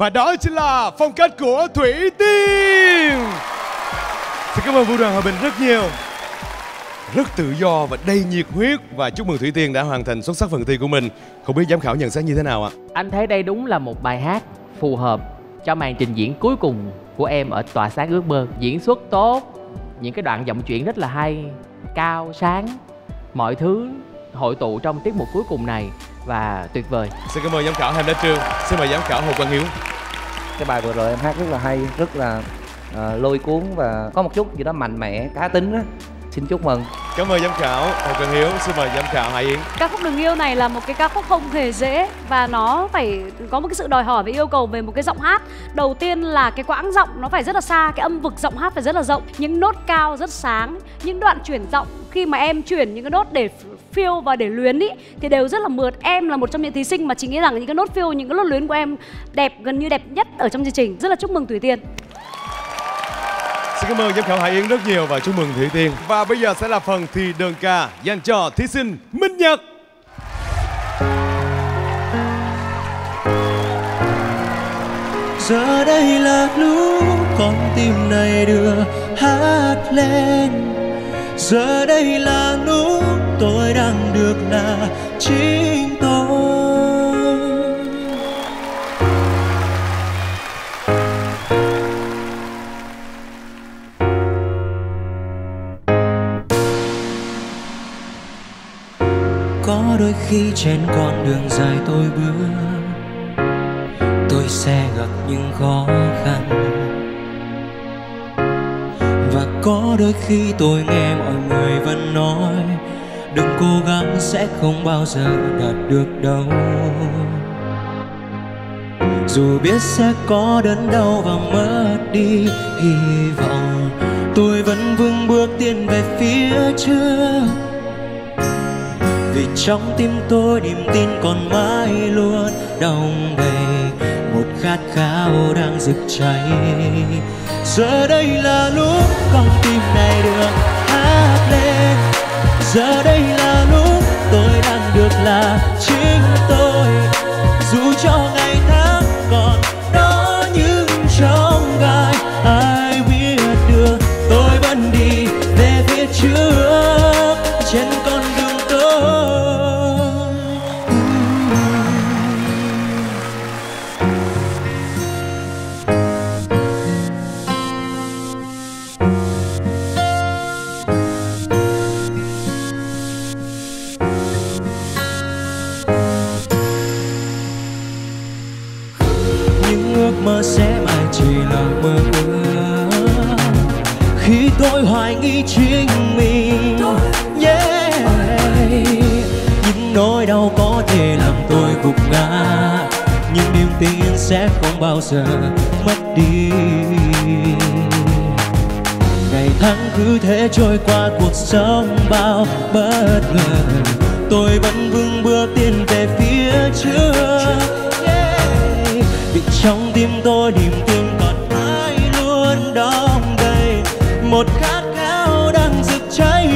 Và đó chính là phong cách của Thủy Tiên. Xin cảm ơn Vũ đoàn Hòa Bình rất nhiều. Rất tự do và đầy nhiệt huyết. Và chúc mừng Thủy Tiên đã hoàn thành xuất sắc phần thi của mình. Không biết giám khảo nhận xét như thế nào ạ? Anh thấy đây đúng là một bài hát phù hợp cho màn trình diễn cuối cùng của em ở Tỏa Sáng Ước Mơ. Diễn xuất tốt, những cái đoạn giọng chuyện rất là hay, cao, sáng. Mọi thứ hội tụ trong tiết mục cuối cùng này và tuyệt vời. Xin cảm ơn giám khảo Hamlet Trương. Xin mời giám khảo Hồ Quang Hiếu. Cái bài vừa rồi em hát rất là hay, rất là lôi cuốn và có một chút gì đó mạnh mẽ, cá tính á. Xin chúc mừng. Cảm ơn giám khảo Hồ Quang Hiếu. Xin mời giám khảo Hải Yến. Ca khúc Đừng Yêu này là một cái ca khúc không hề dễ và nó phải có một cái sự đòi hỏi và yêu cầu về một cái giọng hát. Đầu tiên là cái quãng giọng nó phải rất là xa, cái âm vực giọng hát phải rất là rộng, những nốt cao rất sáng, những đoạn chuyển giọng khi mà em chuyển những cái nốt để phiêu và để luyến ý thì đều rất là mượt. Em là một trong những thí sinh mà chị nghĩ rằng những cái nốt phiêu, những cái nốt luyến của em đẹp, gần như đẹp nhất ở trong chương trình. Rất là chúc mừng Thủy Tiên. Xin cảm ơn giám khảo Hải Yến rất nhiều và chúc mừng Thủy Tiên. Và bây giờ sẽ là phần thi đơn ca dành cho thí sinh Minh Nhật. Giờ đây là lúc con tim này đưa hát lên. Giờ đây là lúc tôi đang được là chính tôi. Có đôi khi trên con đường dài tôi bước, tôi sẽ gặp những khó khăn. Và có đôi khi tôi nghe mọi người vẫn nói đừng cố gắng sẽ không bao giờ đạt được đâu. Dù biết sẽ có đớn đau và mất đi hy vọng, tôi vẫn vững bước tiến về phía trước. Vì trong tim tôi niềm tin còn mãi luôn đong đầy một khát khao đang rực cháy. Giờ đây là lúc con tim này được hát lên. Giờ đây là lúc tôi đang được là chính tôi. Dù cho ngày tháng còn đó nhưng trong gai ai biết được, tôi vẫn đi về phía trước trên con đường tôi. Mơ sẽ mãi chỉ là mơ ước khi tôi hoài nghi chính mình. Yeah. Những nỗi đau có thể làm tôi gục ngã, nhưng niềm tin sẽ không bao giờ mất đi. Ngày tháng cứ thế trôi qua, cuộc sống bao bất ngờ, tôi vẫn vững bước tiến về phía trước. Trong tim tôi niềm tin còn mãi luôn đong đầy một khát khao đang rực cháy.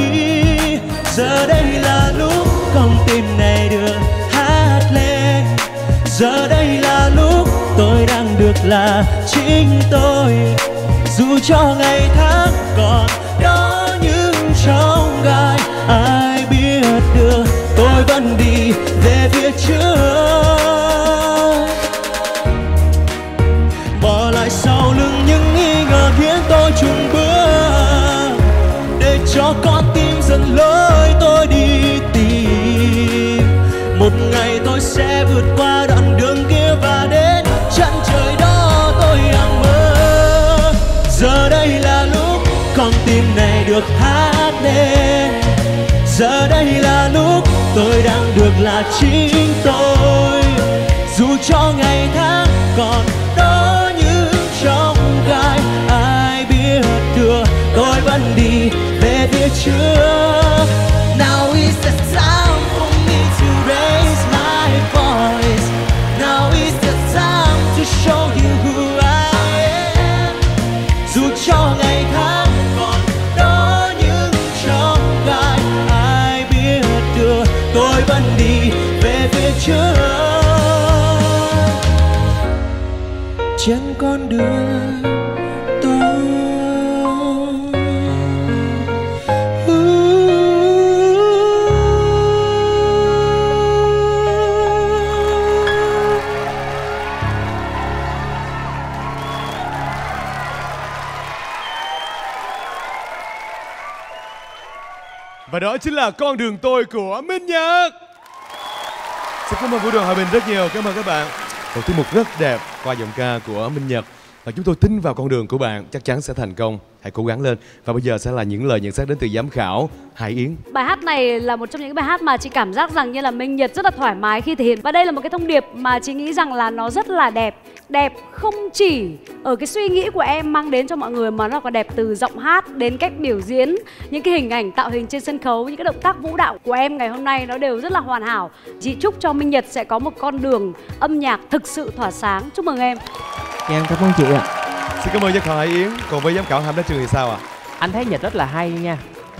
Giờ đây là lúc con tim này được hát lên. Giờ đây là lúc tôi đang được là chính tôi. Dù cho ngày tháng còn đó nhưng trong gai ai biết được, tôi vẫn đi về phía trước. Sau lưng những nghi ngờ khiến tôi chùn bước, để cho con tim dần lối tôi đi tìm. Một ngày tôi sẽ vượt qua đoạn đường kia và đến chân trời đó tôi đang mơ. Giờ đây là lúc con tim này được hát lên. Giờ đây là lúc tôi đang được là chính tôi. Dù cho ngày tháng còn đó trong gai ai biết được, tôi vẫn đi về phía trước. Now is the time for me to raise my voice. Now is the time to show you who I am. Dù cho ngày tháng còn đó nhưng trong gai ai biết được, tôi vẫn đi về phía trước. trên con đường tôi. Và đó chính là Con Đường Tôi của Minh Nhật. Xin cảm ơn Vũ Đoàn Hòa Bình rất nhiều. Cảm ơn các bạn. Một tiết mục rất đẹp qua giọng ca của Minh Nhật. Và chúng tôi tin vào con đường của bạn chắc chắn sẽ thành công. Hãy cố gắng lên. Và bây giờ sẽ là những lời nhận xét đến từ giám khảo Hải Yến. Bài hát này là một trong những bài hát mà chị cảm giác rằng như là Minh Nhật rất là thoải mái khi thể hiện. Và đây là một cái thông điệp mà chị nghĩ rằng là nó rất là đẹp. Đẹp không chỉ ở cái suy nghĩ của em mang đến cho mọi người, mà nó còn đẹp từ giọng hát đến cách biểu diễn. Những cái hình ảnh tạo hình trên sân khấu, những cái động tác vũ đạo của em ngày hôm nay nó đều rất là hoàn hảo. Chị chúc cho Minh Nhật sẽ có một con đường âm nhạc thực sự tỏa sáng. Chúc mừng em. Em cảm ơn chị ạ. Xin cảm ơn giám khảo Hải Yến. Còn với giám khảo Hamlet Trương thì sao ạ? Anh thấy Nhật rất là hay nha.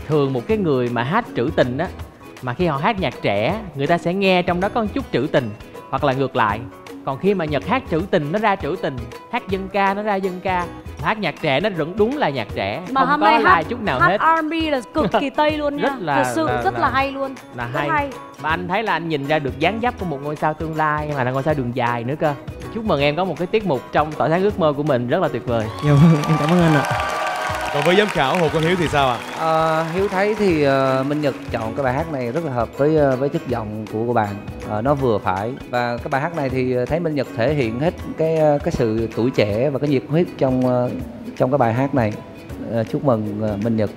Thường một cái người mà hát trữ tình á, mà khi họ hát nhạc trẻ, người ta sẽ nghe trong đó có một chút trữ tình, hoặc là ngược lại. Còn khi mà Nhật hát trữ tình nó ra trữ tình, hát dân ca nó ra dân ca, hát nhạc trẻ nó vẫn đúng là nhạc trẻ, mà không có lại chút nào hết. Hát R&B là cực kỳ Tây luôn nha. Thật sự rất là hay luôn. Là hay. Và anh thấy là anh nhìn ra được dáng dấp của một ngôi sao tương lai, mà là ngôi sao đường dài nữa cơ. Chúc mừng em có một cái tiết mục trong Tỏa Sáng Ước Mơ của mình rất là tuyệt vời. Em cảm ơn anh ạ. Còn với giám khảo Hồ Quang Hiếu thì sao ạ? Hiếu thấy thì Minh Nhật chọn cái bài hát này rất là hợp với chất giọng của bạn. Nó vừa phải. Và cái bài hát này thì thấy Minh Nhật thể hiện hết cái sự tuổi trẻ và cái nhiệt huyết trong cái bài hát này. Chúc mừng Minh Nhật.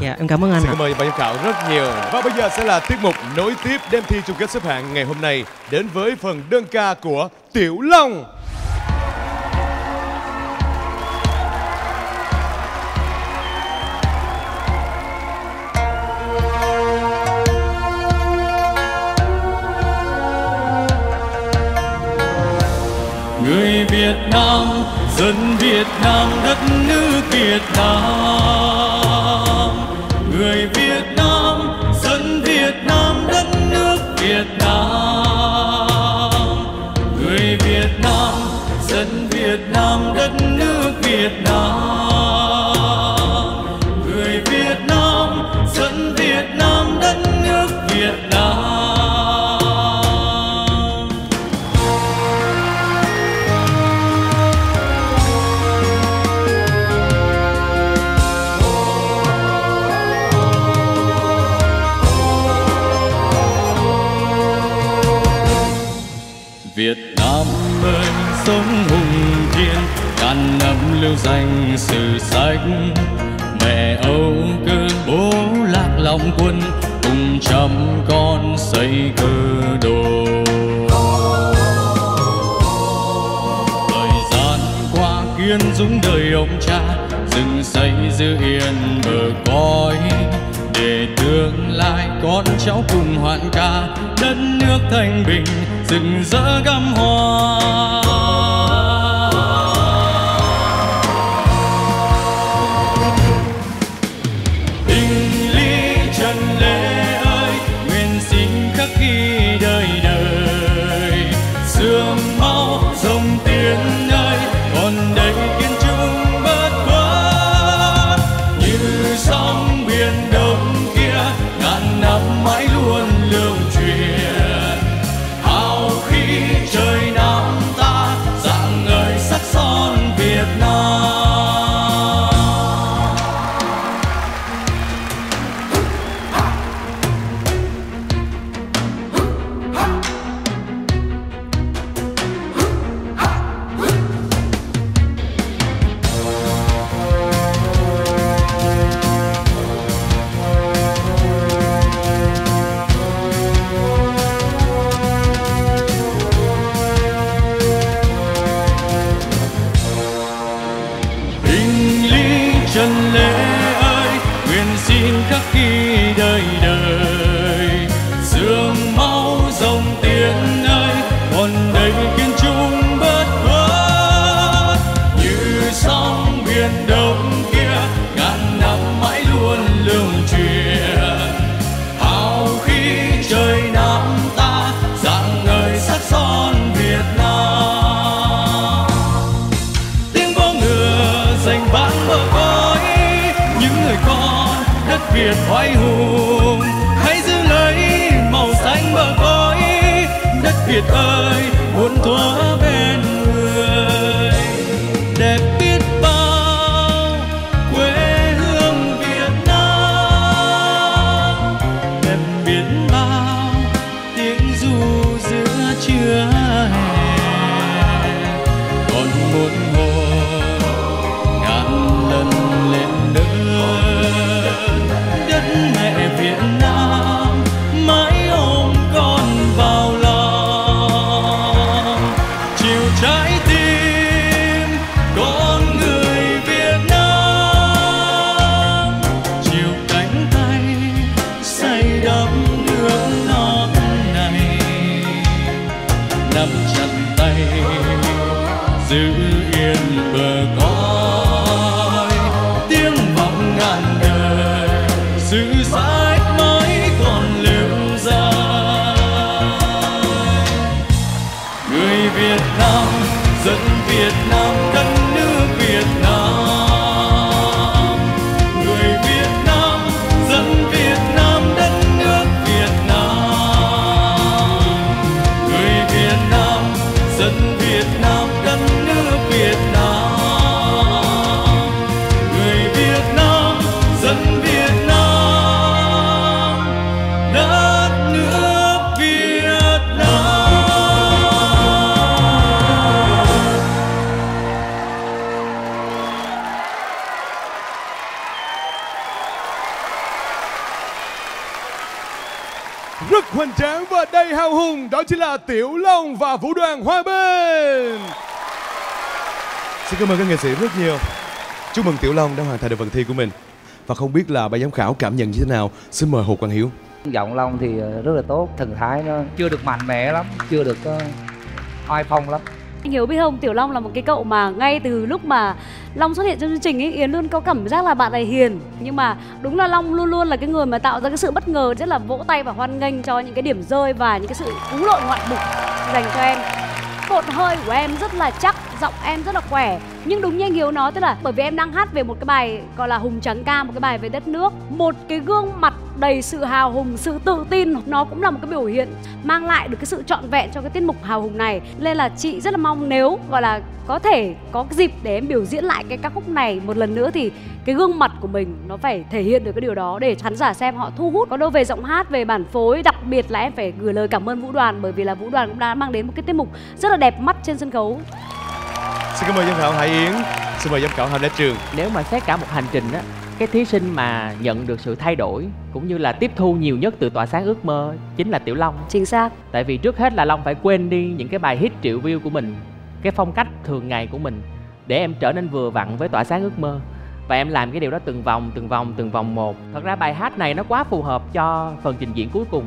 Dạ, em cảm ơn anh. Xin cảm ơn ban giám khảo rất nhiều. Và bây giờ sẽ là tiết mục nối tiếp đêm thi chung kết xếp hạng ngày hôm nay, đến với phần đơn ca của Tiểu Long. Người Việt Nam, dân Việt Nam, đất nước Việt Nam. Người Việt Nam, dân Việt Nam, đất nước Việt Nam. Người Việt Nam, dân Việt Nam, đất nước Việt Nam. Người Việt Nam, dân Việt Nam, đất nước Việt Nam. Việt Nam ơi, sống hùng thiên, ngàn năm lưu danh sử sách. Mẹ Âu Cơ, bố Lạc Long Quân, cùng trăm con xây cơ đồ. Thời gian qua kiên dũng đời ông cha, rừng xây giữ yên bờ cõi, để tương lai con cháu cùng hoạn ca, đất nước thanh bình rực rỡ gắm hoa. Tình lý trần lễ ơi, nguyện xin khắc ghi đời đời. Sương máu sông tiếng ơi, còn đây kiên trung bất khuất. Như sóng biển đông kia, ngàn năm mãi luôn lưu truyền. Trời Nam ta Việt ơi muốn thua bên người đẹp biết bao quê hương Việt Nam, đẹp biết bao tiếng ru giữa trưa hè, còn một hồi ngàn lần lên đơn đất mẹ Việt Nam. Hoành tráng và đầy hào hùng, đó chính là Tiểu Long và Vũ đoàn Hòa Bình. Xin cảm ơn các nghệ sĩ rất nhiều. Chúc mừng Tiểu Long đã hoàn thành được phần thi của mình. Và không biết là ban giám khảo cảm nhận như thế nào? Xin mời Hồ Quang Hiếu. Giọng Long thì rất là tốt, thần thái nó chưa được mạnh mẽ lắm, chưa được oai phong lắm. Anh Hiếu biết không, Tiểu Long là một cái cậu mà ngay từ lúc mà Long xuất hiện trong chương trình ấy, Yến luôn có cảm giác là bạn này hiền. Nhưng mà đúng là Long luôn luôn là cái người mà tạo ra cái sự bất ngờ, rất là vỗ tay và hoan nghênh cho những cái điểm rơi và những cái sự cú lộn ngoạn mục dành cho em. Cột hơi của em rất là chắc, giọng em rất là khỏe. Nhưng đúng như anh Hiếu nói, tức là bởi vì em đang hát về một cái bài gọi là Hùng Trắng Ca, một cái bài về đất nước. Một cái gương mặt đầy sự hào hùng, sự tự tin, nó cũng là một cái biểu hiện mang lại được cái sự trọn vẹn cho cái tiết mục hào hùng này. Nên là chị rất là mong nếu gọi là có thể có cái dịp để em biểu diễn lại cái ca khúc này một lần nữa thì cái gương mặt của mình nó phải thể hiện được cái điều đó để khán giả xem họ thu hút. Có đâu về giọng hát, về bản phối, đặc biệt là em phải gửi lời cảm ơn Vũ đoàn, bởi vì là Vũ đoàn cũng đã mang đến một cái tiết mục rất là đẹp mắt trên sân khấu. Xin cảm ơn giám khảo Hải Yến, xin mời giám khảo Hamlet Trương. Nếu mà xét cả một hành trình á, cái thí sinh mà nhận được sự thay đổi cũng như là tiếp thu nhiều nhất từ Tỏa Sáng Ước Mơ chính là Tiểu Long. Chính xác. Tại vì trước hết là Long phải quên đi những cái bài hit triệu view của mình, cái phong cách thường ngày của mình, để em trở nên vừa vặn với Tỏa Sáng Ước Mơ. Và em làm cái điều đó từng vòng một. Thật ra bài hát này nó quá phù hợp cho phần trình diễn cuối cùng.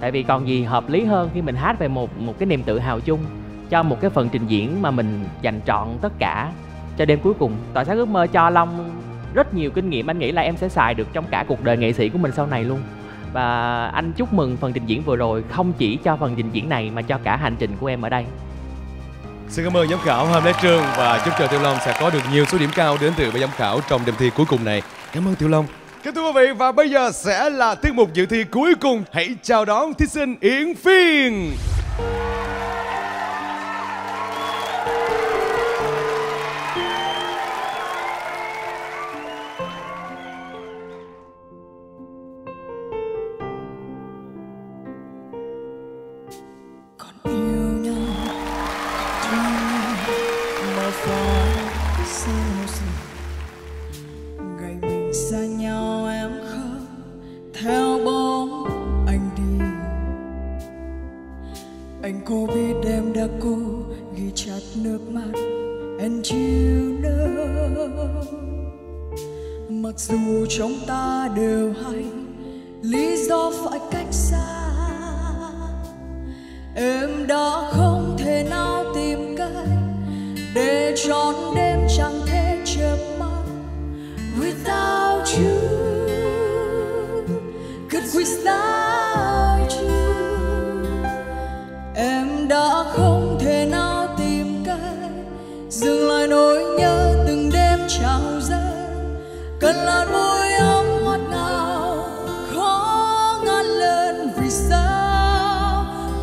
Tại vì còn gì hợp lý hơn khi mình hát về một cái niềm tự hào chung cho một cái phần trình diễn mà mình dành trọn tất cả cho đêm cuối cùng. Tỏa Sáng Ước Mơ cho Long rất nhiều kinh nghiệm, anh nghĩ là em sẽ xài được trong cả cuộc đời nghệ sĩ của mình sau này luôn. Và anh chúc mừng phần trình diễn vừa rồi, không chỉ cho phần trình diễn này mà cho cả hành trình của em ở đây. Xin cảm ơn giám khảo Hamlet Trương và chúc cho Tiểu Long sẽ có được nhiều số điểm cao đến từ ban giám khảo trong đêm thi cuối cùng này. Cảm ơn Tiểu Long. Kính thưa quý vị, và bây giờ sẽ là tiết mục dự thi cuối cùng. Hãy chào đón thí sinh Yến Phiên.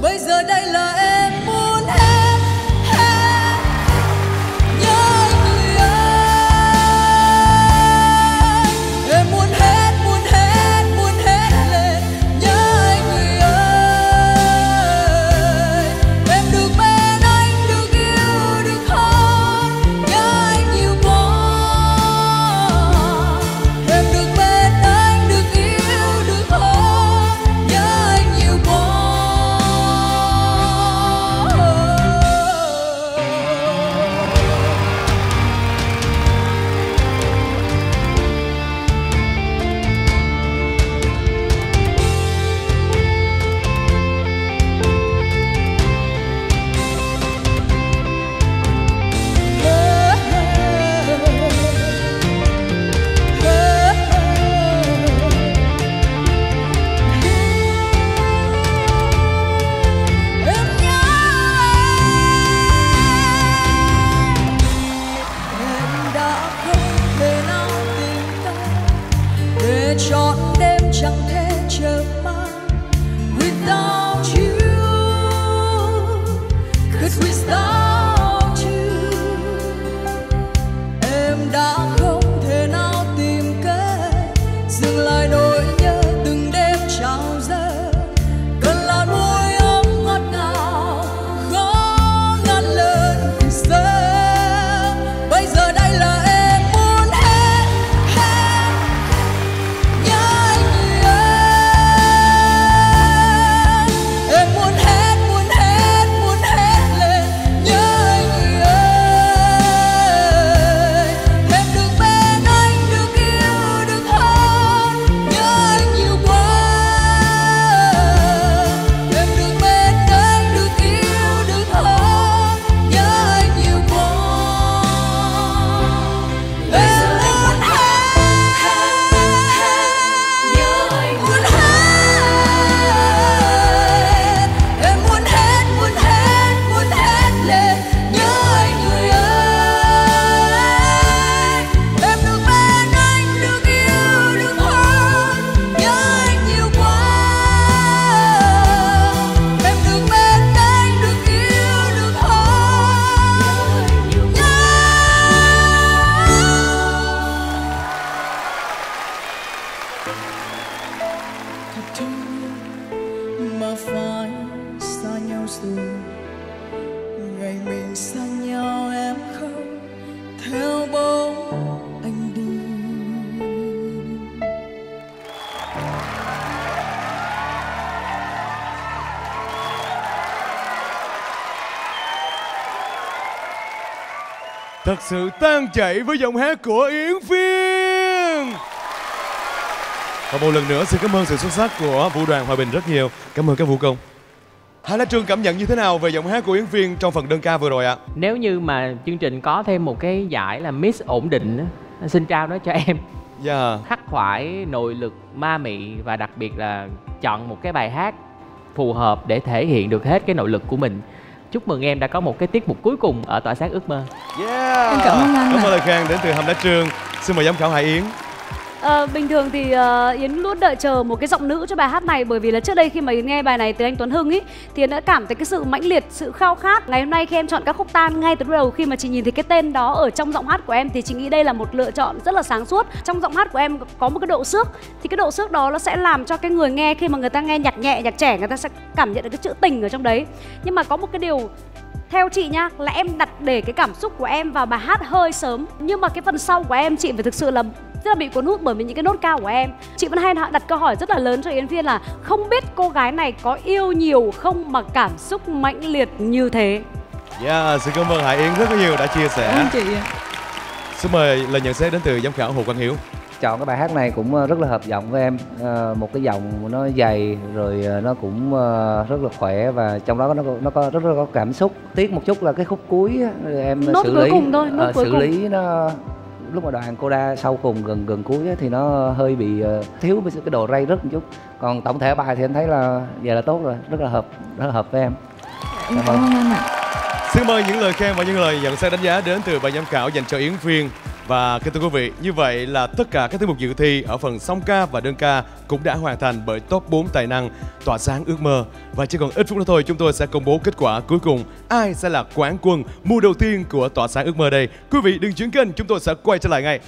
Bây giờ đây là em. dù ngày mình xa nhau em không theo bóng anh đi. Thật sự tan chảy với giọng hát của Yến Phiên. Và một lần nữa xin cảm ơn sự xuất sắc của Vũ đoàn Hòa Bình rất nhiều. Cảm ơn các vũ công. Hamlet Trương cảm nhận như thế nào về giọng hát của Yến Phiên trong phần đơn ca vừa rồi ạ? Nếu như mà chương trình có thêm một cái giải là Miss Ổn Định, xin trao nó cho em. Dạ. Khắc khoải nội lực ma mị và đặc biệt là chọn một cái bài hát phù hợp để thể hiện được hết cái nội lực của mình. Chúc mừng em đã có một cái tiết mục cuối cùng ở Tỏa Sáng Ước Mơ. Yeah. Em cảm ơn anh. Cảm ơn lời khen đến từ Hamlet Trương. Xin mời giám khảo Hải Yến. Bình thường thì Yến luôn đợi chờ một cái giọng nữ cho bài hát này, bởi vì là trước đây khi mà Yến nghe bài này từ anh Tuấn Hưng ý thì Yến đã cảm thấy cái sự mãnh liệt, sự khao khát. Ngày hôm nay khi em chọn các khúc tan, ngay từ đầu khi mà chị nhìn thấy cái tên đó ở trong giọng hát của em thì chị nghĩ đây là một lựa chọn rất là sáng suốt. Trong giọng hát của em có một cái độ xước, thì cái độ xước đó nó sẽ làm cho cái người nghe khi mà người ta nghe nhạc nhẹ, nhạc trẻ, người ta sẽ cảm nhận được cái chữ tình ở trong đấy. Nhưng mà có một cái điều theo chị nha, là em đặt để cái cảm xúc của em vào bài hát hơi sớm, nhưng mà cái phần sau của em chị phải thực sự là rất là bị cuốn hút bởi vì những cái nốt cao của em. Chị Vân Anh đặt câu hỏi rất là lớn cho Yến Phiên là không biết cô gái này có yêu nhiều không mà cảm xúc mãnh liệt như thế. Yeah, xin cảm ơn Hải Yến rất nhiều đã chia sẻ. Cảm ơn chị. Xin mời lời nhận xét đến từ giám khảo Hồ Quang Hiếu. Chọn cái bài hát này cũng rất là hợp giọng với em. Một cái giọng nó dày, rồi nó cũng rất là khỏe, và trong đó nó có rất là có cảm xúc. Tiếc một chút là cái khúc cuối em nốt xử lý cùng thôi, xử lý nó lúc mà đoạn coda sau cùng gần cuối ấy, thì nó hơi bị thiếu với cái độ ray rất một chút. Còn tổng thể bài thì anh thấy là vậy là tốt rồi, rất là hợp với em. Cảm ơn. Xin mời những lời khen và những lời nhận xét đánh giá đến từ ban giám khảo dành cho Yến Phiên. Và kính thưa quý vị, như vậy là tất cả các tiết mục dự thi ở phần song ca và đơn ca cũng đã hoàn thành bởi top 4 tài năng Tỏa Sáng Ước Mơ. Và chỉ còn ít phút nữa thôi, chúng tôi sẽ công bố kết quả cuối cùng. Ai sẽ là quán quân mùa đầu tiên của Tỏa Sáng Ước Mơ đây? Quý vị đừng chuyển kênh, chúng tôi sẽ quay trở lại ngay.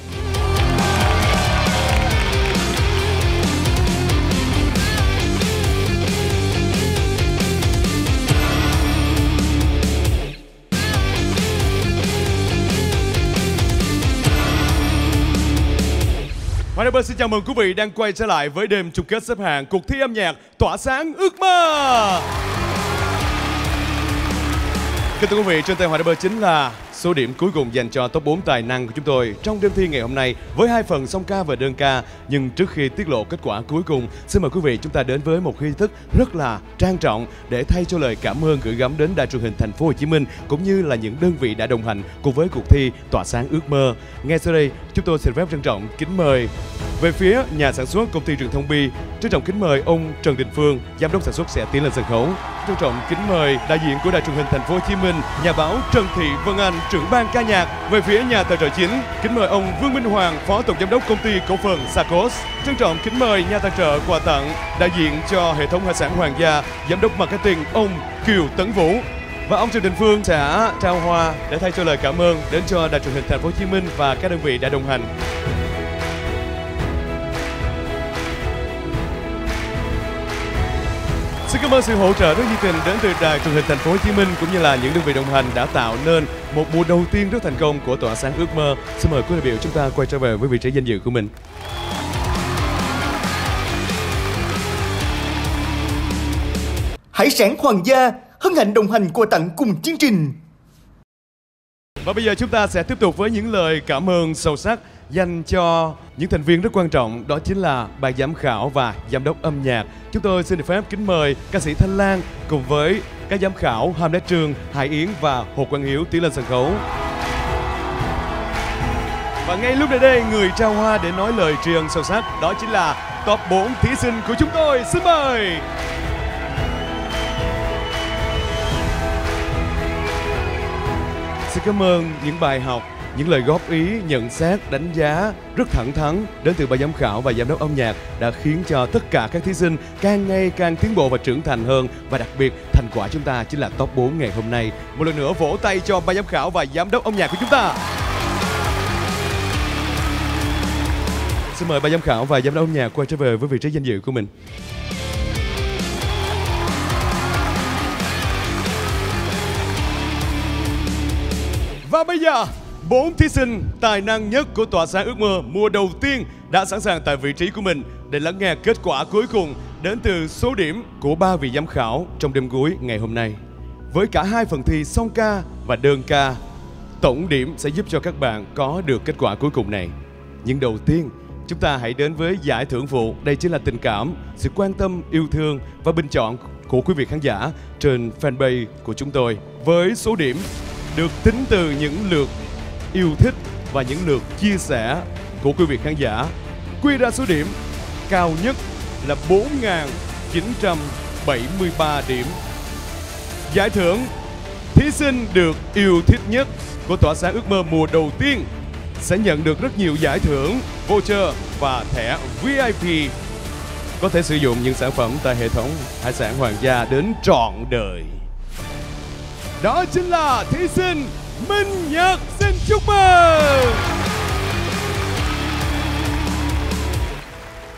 Hoàng Rapper xin chào mừng quý vị đang quay trở lại với đêm chung kết xếp hạng cuộc thi âm nhạc Tỏa Sáng Ước Mơ. Kính thưa quý vị, trên tay Hoàng Rapper chính là số điểm cuối cùng dành cho top 4 tài năng của chúng tôi trong đêm thi ngày hôm nay với hai phần song ca và đơn ca. Nhưng trước khi tiết lộ kết quả cuối cùng, xin mời quý vị chúng ta đến với một nghi thức rất là trang trọng để thay cho lời cảm ơn gửi gắm đến Đài Truyền hình Thành phố Hồ Chí Minh cũng như là những đơn vị đã đồng hành cùng với cuộc thi Tỏa Sáng Ước Mơ. Ngay sau đây, chúng tôi xin phép trân trọng kính mời về phía nhà sản xuất Công ty Truyền thông Bi, trân trọng kính mời ông Trần Đình Phương, giám đốc sản xuất sẽ tiến lên sân khấu. Trân trọng kính mời đại diện của Đài Truyền hình Thành phố Hồ Chí Minh, nhà báo Trần Thị Vân Anh, trưởng ban ca nhạc. Về phía nhà tài trợ chính, kính mời ông Vương Minh Hoàng, phó tổng giám đốc công ty cổ phần Sakos. Trân trọng kính mời nhà tài trợ quà tặng đại diện cho hệ thống hải sản Hoàng Gia, giám đốc marketing ông Kiều Tấn Vũ. Và ông Trần Đình Phương sẽ trao hoa để thay cho lời cảm ơn đến cho Đài Truyền hình Thành phố Hồ Chí Minh và các đơn vị đã đồng hành. Xin cảm ơn sự hỗ trợ rất nhiệt tình đến từ Đài Truyền hình Thành phố Hồ Chí Minh cũng như là những đơn vị đồng hành đã tạo nên một mùa đầu tiên rất thành công của Tỏa Sáng Ước Mơ. Xin mời quý đại biểu chúng ta quay trở về với vị trí danh dự của mình. Hải sản Hoàng Gia hân hạnh đồng hành quà tặng cùng chương trình. Và bây giờ chúng ta sẽ tiếp tục với những lời cảm ơn sâu sắc dành cho những thành viên rất quan trọng, đó chính là ban giám khảo và giám đốc âm nhạc. Chúng tôi xin được phép kính mời ca sĩ Thanh Lan cùng với các giám khảo Hamlet Trương, Hải Yến và Hồ Quang Hiếu tiến lên sân khấu. Và ngay lúc này đây, người trao hoa để nói lời tri ân sâu sắc đó chính là top 4 thí sinh của chúng tôi. Xin mời. Xin cảm ơn những bài học, những lời góp ý, nhận xét, đánh giá rất thẳng thắn đến từ ban giám khảo và giám đốc âm nhạc đã khiến cho tất cả các thí sinh càng ngày càng tiến bộ và trưởng thành hơn. Và đặc biệt, thành quả chúng ta chính là top 4 ngày hôm nay. Một lần nữa vỗ tay cho ban giám khảo và giám đốc âm nhạc của chúng ta. Xin mời ban giám khảo và giám đốc âm nhạc quay trở về với vị trí danh dự của mình. Và bây giờ, 4 thí sinh tài năng nhất của Tỏa Sáng Ước Mơ mùa đầu tiên đã sẵn sàng tại vị trí của mình để lắng nghe kết quả cuối cùng đến từ số điểm của 3 vị giám khảo trong đêm cuối ngày hôm nay. Với cả hai phần thi song ca và đơn ca, tổng điểm sẽ giúp cho các bạn có được kết quả cuối cùng này. Nhưng đầu tiên, chúng ta hãy đến với giải thưởng phụ. Đây chính là tình cảm, sự quan tâm, yêu thương và bình chọn của quý vị khán giả trên fanpage của chúng tôi. Với số điểm được tính từ những lượt yêu thích và những lượt chia sẻ của quý vị khán giả, quy ra số điểm cao nhất là 4.973 điểm. Giải thưởng thí sinh được yêu thích nhất của Tỏa Sáng Ước Mơ mùa đầu tiên sẽ nhận được rất nhiều giải thưởng, voucher và thẻ VIP, có thể sử dụng những sản phẩm tại hệ thống hải sản Hoàng Gia đến trọn đời. Đó chính là thí sinh Minh Nhật, xin chúc mừng.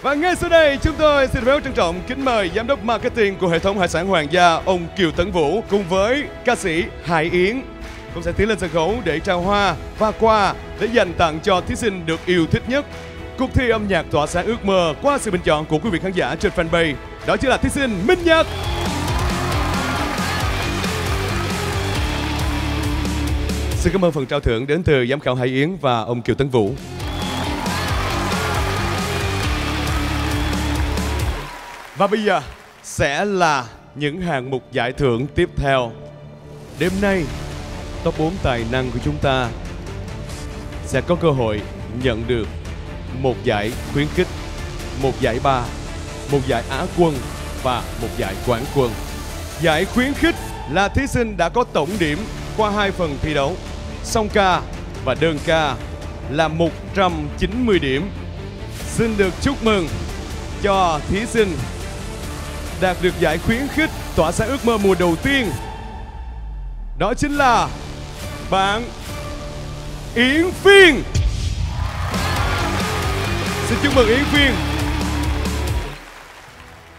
Và ngay sau đây chúng tôi xin phép trân trọng kính mời Giám đốc Marketing của hệ thống hải sản Hoàng Gia, ông Kiều Tấn Vũ, cùng với ca sĩ Hải Yến cũng sẽ tiến lên sân khấu để trao hoa và quà để dành tặng cho thí sinh được yêu thích nhất cuộc thi âm nhạc Tỏa Sáng Ước Mơ qua sự bình chọn của quý vị khán giả trên fanpage. Đó chính là thí sinh Minh Nhật. Xin cảm ơn phần trao thưởng đến từ giám khảo Hải Yến và ông Kiều Tấn Vũ. Và bây giờ sẽ là những hạng mục giải thưởng tiếp theo. Đêm nay, top 4 tài năng của chúng ta sẽ có cơ hội nhận được một giải khuyến khích, một giải ba, một giải Á quân và một giải quán quân. Giải khuyến khích là thí sinh đã có tổng điểm qua hai phần thi đấu song ca và đơn ca là 190 điểm. Xin được chúc mừng cho thí sinh đạt được giải khuyến khích Tỏa Sáng Ước Mơ mùa đầu tiên. Đó chính là bạn Yến Phiên. Xin chúc mừng Yến Phiên.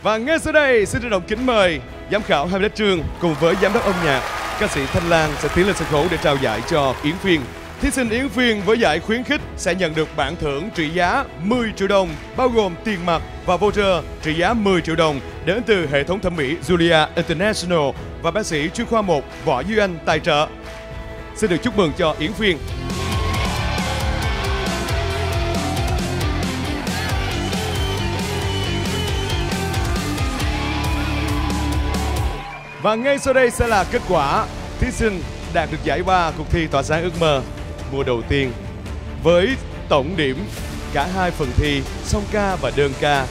Và ngay sau đây xin trân trọng kính mời giám khảo Hamlet Trương cùng với giám đốc âm nhạc ca sĩ Thanh Lan sẽ tiến lên sân khấu để trao giải cho Yến Phiên. Thí sinh Yến Phiên với giải khuyến khích sẽ nhận được bản thưởng trị giá 10 triệu đồng, bao gồm tiền mặt và voucher trị giá 10 triệu đồng đến từ hệ thống thẩm mỹ Julia International và bác sĩ chuyên khoa 1 Võ Duy Anh tài trợ. Xin được chúc mừng cho Yến Phiên. Và ngay sau đây sẽ là kết quả thí sinh đạt được giải ba cuộc thi Tỏa Sáng Ước Mơ mùa đầu tiên. Với tổng điểm cả hai phần thi song ca và đơn ca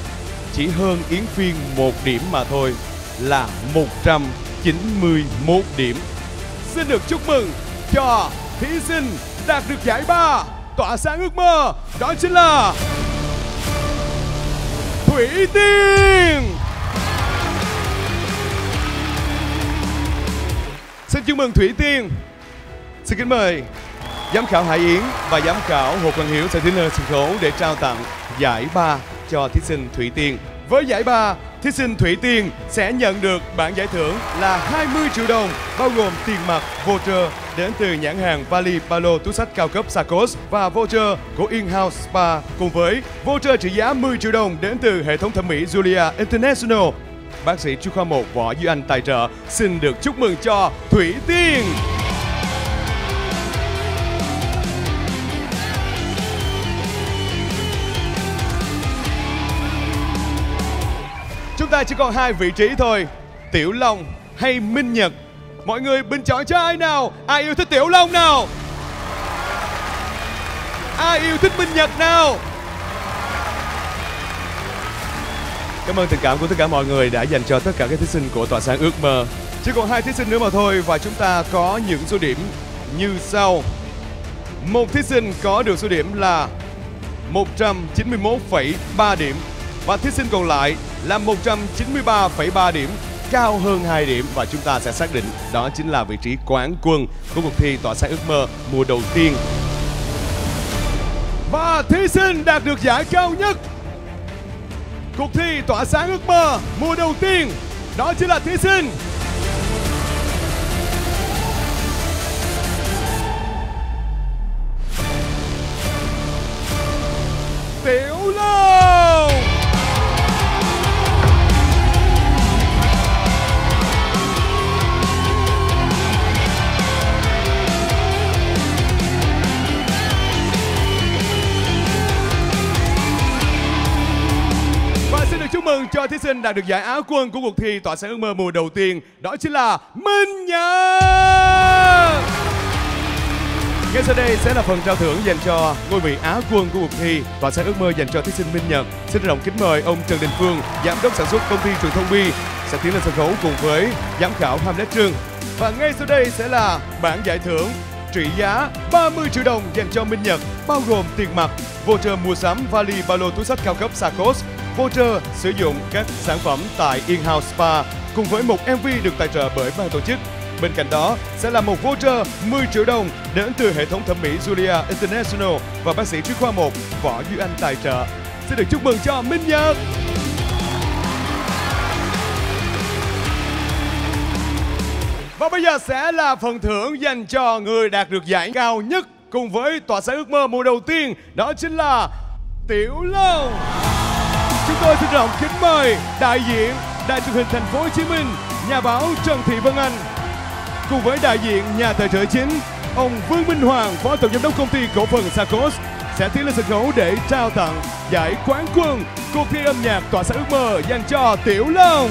chỉ hơn Yến Phiên 1 điểm mà thôi, là 191 điểm. Xin được chúc mừng cho thí sinh đạt được giải ba Tỏa Sáng Ước Mơ, đó chính là Thủy Tiên. Xin chúc mừng Thủy Tiên. Xin kính mời giám khảo Hải Yến và giám khảo Hồ Quang Hiếu sẽ tiến lên sân khấu để trao tặng giải ba cho thí sinh Thủy Tiên. Với giải ba, thí sinh Thủy Tiên sẽ nhận được bản giải thưởng là 20 triệu đồng, bao gồm tiền mặt, voucher đến từ nhãn hàng vali ba lô túi xách cao cấp Sakos và voucher của In House Spa cùng với voucher trị giá 10 triệu đồng đến từ hệ thống thẩm mỹ Julia International. Bác sĩ chuyên khoa 1 Võ Duy Anh tài trợ. Xin được chúc mừng cho Thủy Tiên. Chúng ta chỉ còn hai vị trí thôi, Tiểu Long hay Minh Nhật. Mọi người bình chọn cho ai nào? Ai yêu thích Tiểu Long nào? Ai yêu thích Minh Nhật nào? Cảm ơn tình cảm của tất cả mọi người đã dành cho tất cả các thí sinh của Tỏa Sáng Ước Mơ. Chỉ còn hai thí sinh nữa mà thôi và chúng ta có những số điểm như sau. Một thí sinh có được số điểm là 191,3 điểm và thí sinh còn lại là 193,3 điểm, cao hơn 2 điểm, và chúng ta sẽ xác định đó chính là vị trí quán quân của cuộc thi Tỏa Sáng Ước Mơ mùa đầu tiên. Và thí sinh đạt được giải cao nhất cuộc thi Tỏa Sáng Ước Mơ mùa đầu tiên, đó chính là thí sinh thí sinh đạt được giải Á quân của cuộc thi Tỏa Sáng Ước Mơ mùa đầu tiên, đó chính là Minh Nhật. Ngay sau đây sẽ là phần trao thưởng dành cho ngôi vị Á quân của cuộc thi Tỏa Sáng Ước Mơ dành cho thí sinh Minh Nhật. Xin trân trọng kính mời ông Trần Đình Phương, giám đốc sản xuất công ty truyền thông Bi, sẽ tiến lên sân khấu cùng với giám khảo Hamlet Trương. Và ngay sau đây sẽ là bảng giải thưởng trị giá 30 triệu đồng dành cho Minh Nhật, bao gồm tiền mặt, voucher mua sắm vali ba lô túi xách cao cấp Sakos, voucher sử dụng các sản phẩm tại In House Spa cùng với một MV được tài trợ bởi ban tổ chức. Bên cạnh đó sẽ là một voucher 10 triệu đồng đến từ hệ thống thẩm mỹ Julia International và bác sĩ chuyên khoa 1 Võ Duy Anh tài trợ. Xin được chúc mừng cho Minh Nhật. Và bây giờ sẽ là phần thưởng dành cho người đạt được giải cao nhất cùng với Tỏa Sáng Ước Mơ mùa đầu tiên, đó chính là Tiểu Long. Chúng tôi xin trọng kính mời đại diện Đài Truyền hình Thành phố Hồ Chí Minh, nhà báo Trần Thị Vân Anh, cùng với đại diện nhà tài trợ chính ông Vương Minh Hoàng, phó tổng giám đốc công ty cổ phần Sakos, sẽ tiến lên sân khấu để trao tặng giải quán quân cuộc thi âm nhạc Tỏa Sáng Ước Mơ dành cho Tiểu Long.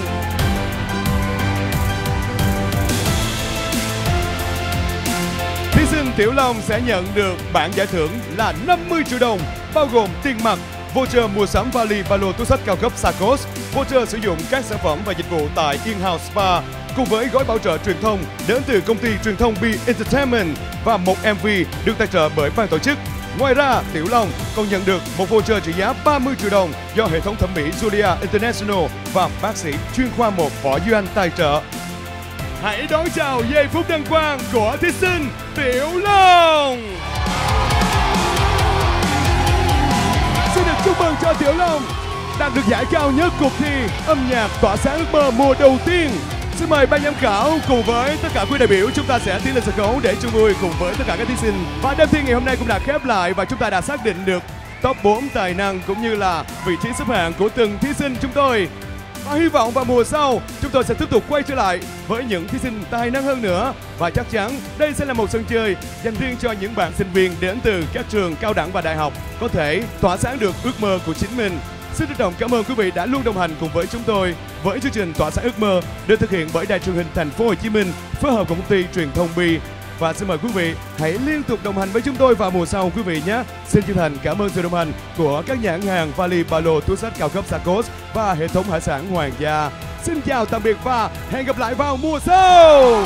Thí sinh Tiểu Long sẽ nhận được bản giải thưởng là 50 triệu đồng, bao gồm tiền mặt, voucher mua sắm vali ba lô túi xách cao cấp Sakos, voucher sử dụng các sản phẩm và dịch vụ tại In House Spa, cùng với gói bảo trợ truyền thông đến từ công ty truyền thông BEE Entertainment và một MV được tài trợ bởi ban tổ chức. Ngoài ra, Tiểu Long còn nhận được một voucher trị giá 30 triệu đồng do hệ thống thẩm mỹ Julia International và bác sĩ chuyên khoa 1 Võ Duy Anh tài trợ. Hãy đón chào giây phút đăng quang của thí sinh Tiểu Long. Xin được chúc mừng cho Tiểu Long đạt được giải cao nhất cuộc thi âm nhạc Tỏa Sáng Ước Mơ mùa đầu tiên. Xin mời ban giám khảo cùng với tất cả quý đại biểu, chúng ta sẽ tiến lên sân khấu để chung vui cùng với tất cả các thí sinh. Và đêm thi ngày hôm nay cũng đã khép lại và chúng ta đã xác định được top 4 tài năng cũng như là vị trí xếp hạng của từng thí sinh chúng tôi. Và hy vọng vào mùa sau chúng tôi sẽ tiếp tục quay trở lại với những thí sinh tài năng hơn nữa. Và chắc chắn đây sẽ là một sân chơi dành riêng cho những bạn sinh viên đến từ các trường cao đẳng và đại học có thể tỏa sáng được ước mơ của chính mình. Xin trân trọng cảm ơn quý vị đã luôn đồng hành cùng với chúng tôi với chương trình Tỏa Sáng Ước Mơ được thực hiện bởi Đài Truyền hình Thành phố Hồ Chí Minh phối hợp cùng công ty truyền thông Bi. Và xin mời quý vị hãy liên tục đồng hành với chúng tôi vào mùa sau quý vị nhé. Xin chân thành cảm ơn sự đồng hành của các nhãn hàng vali ba lô túi xách cao cấp Sakos và hệ thống hải sản Hoàng Gia. Xin chào tạm biệt và hẹn gặp lại vào mùa sau.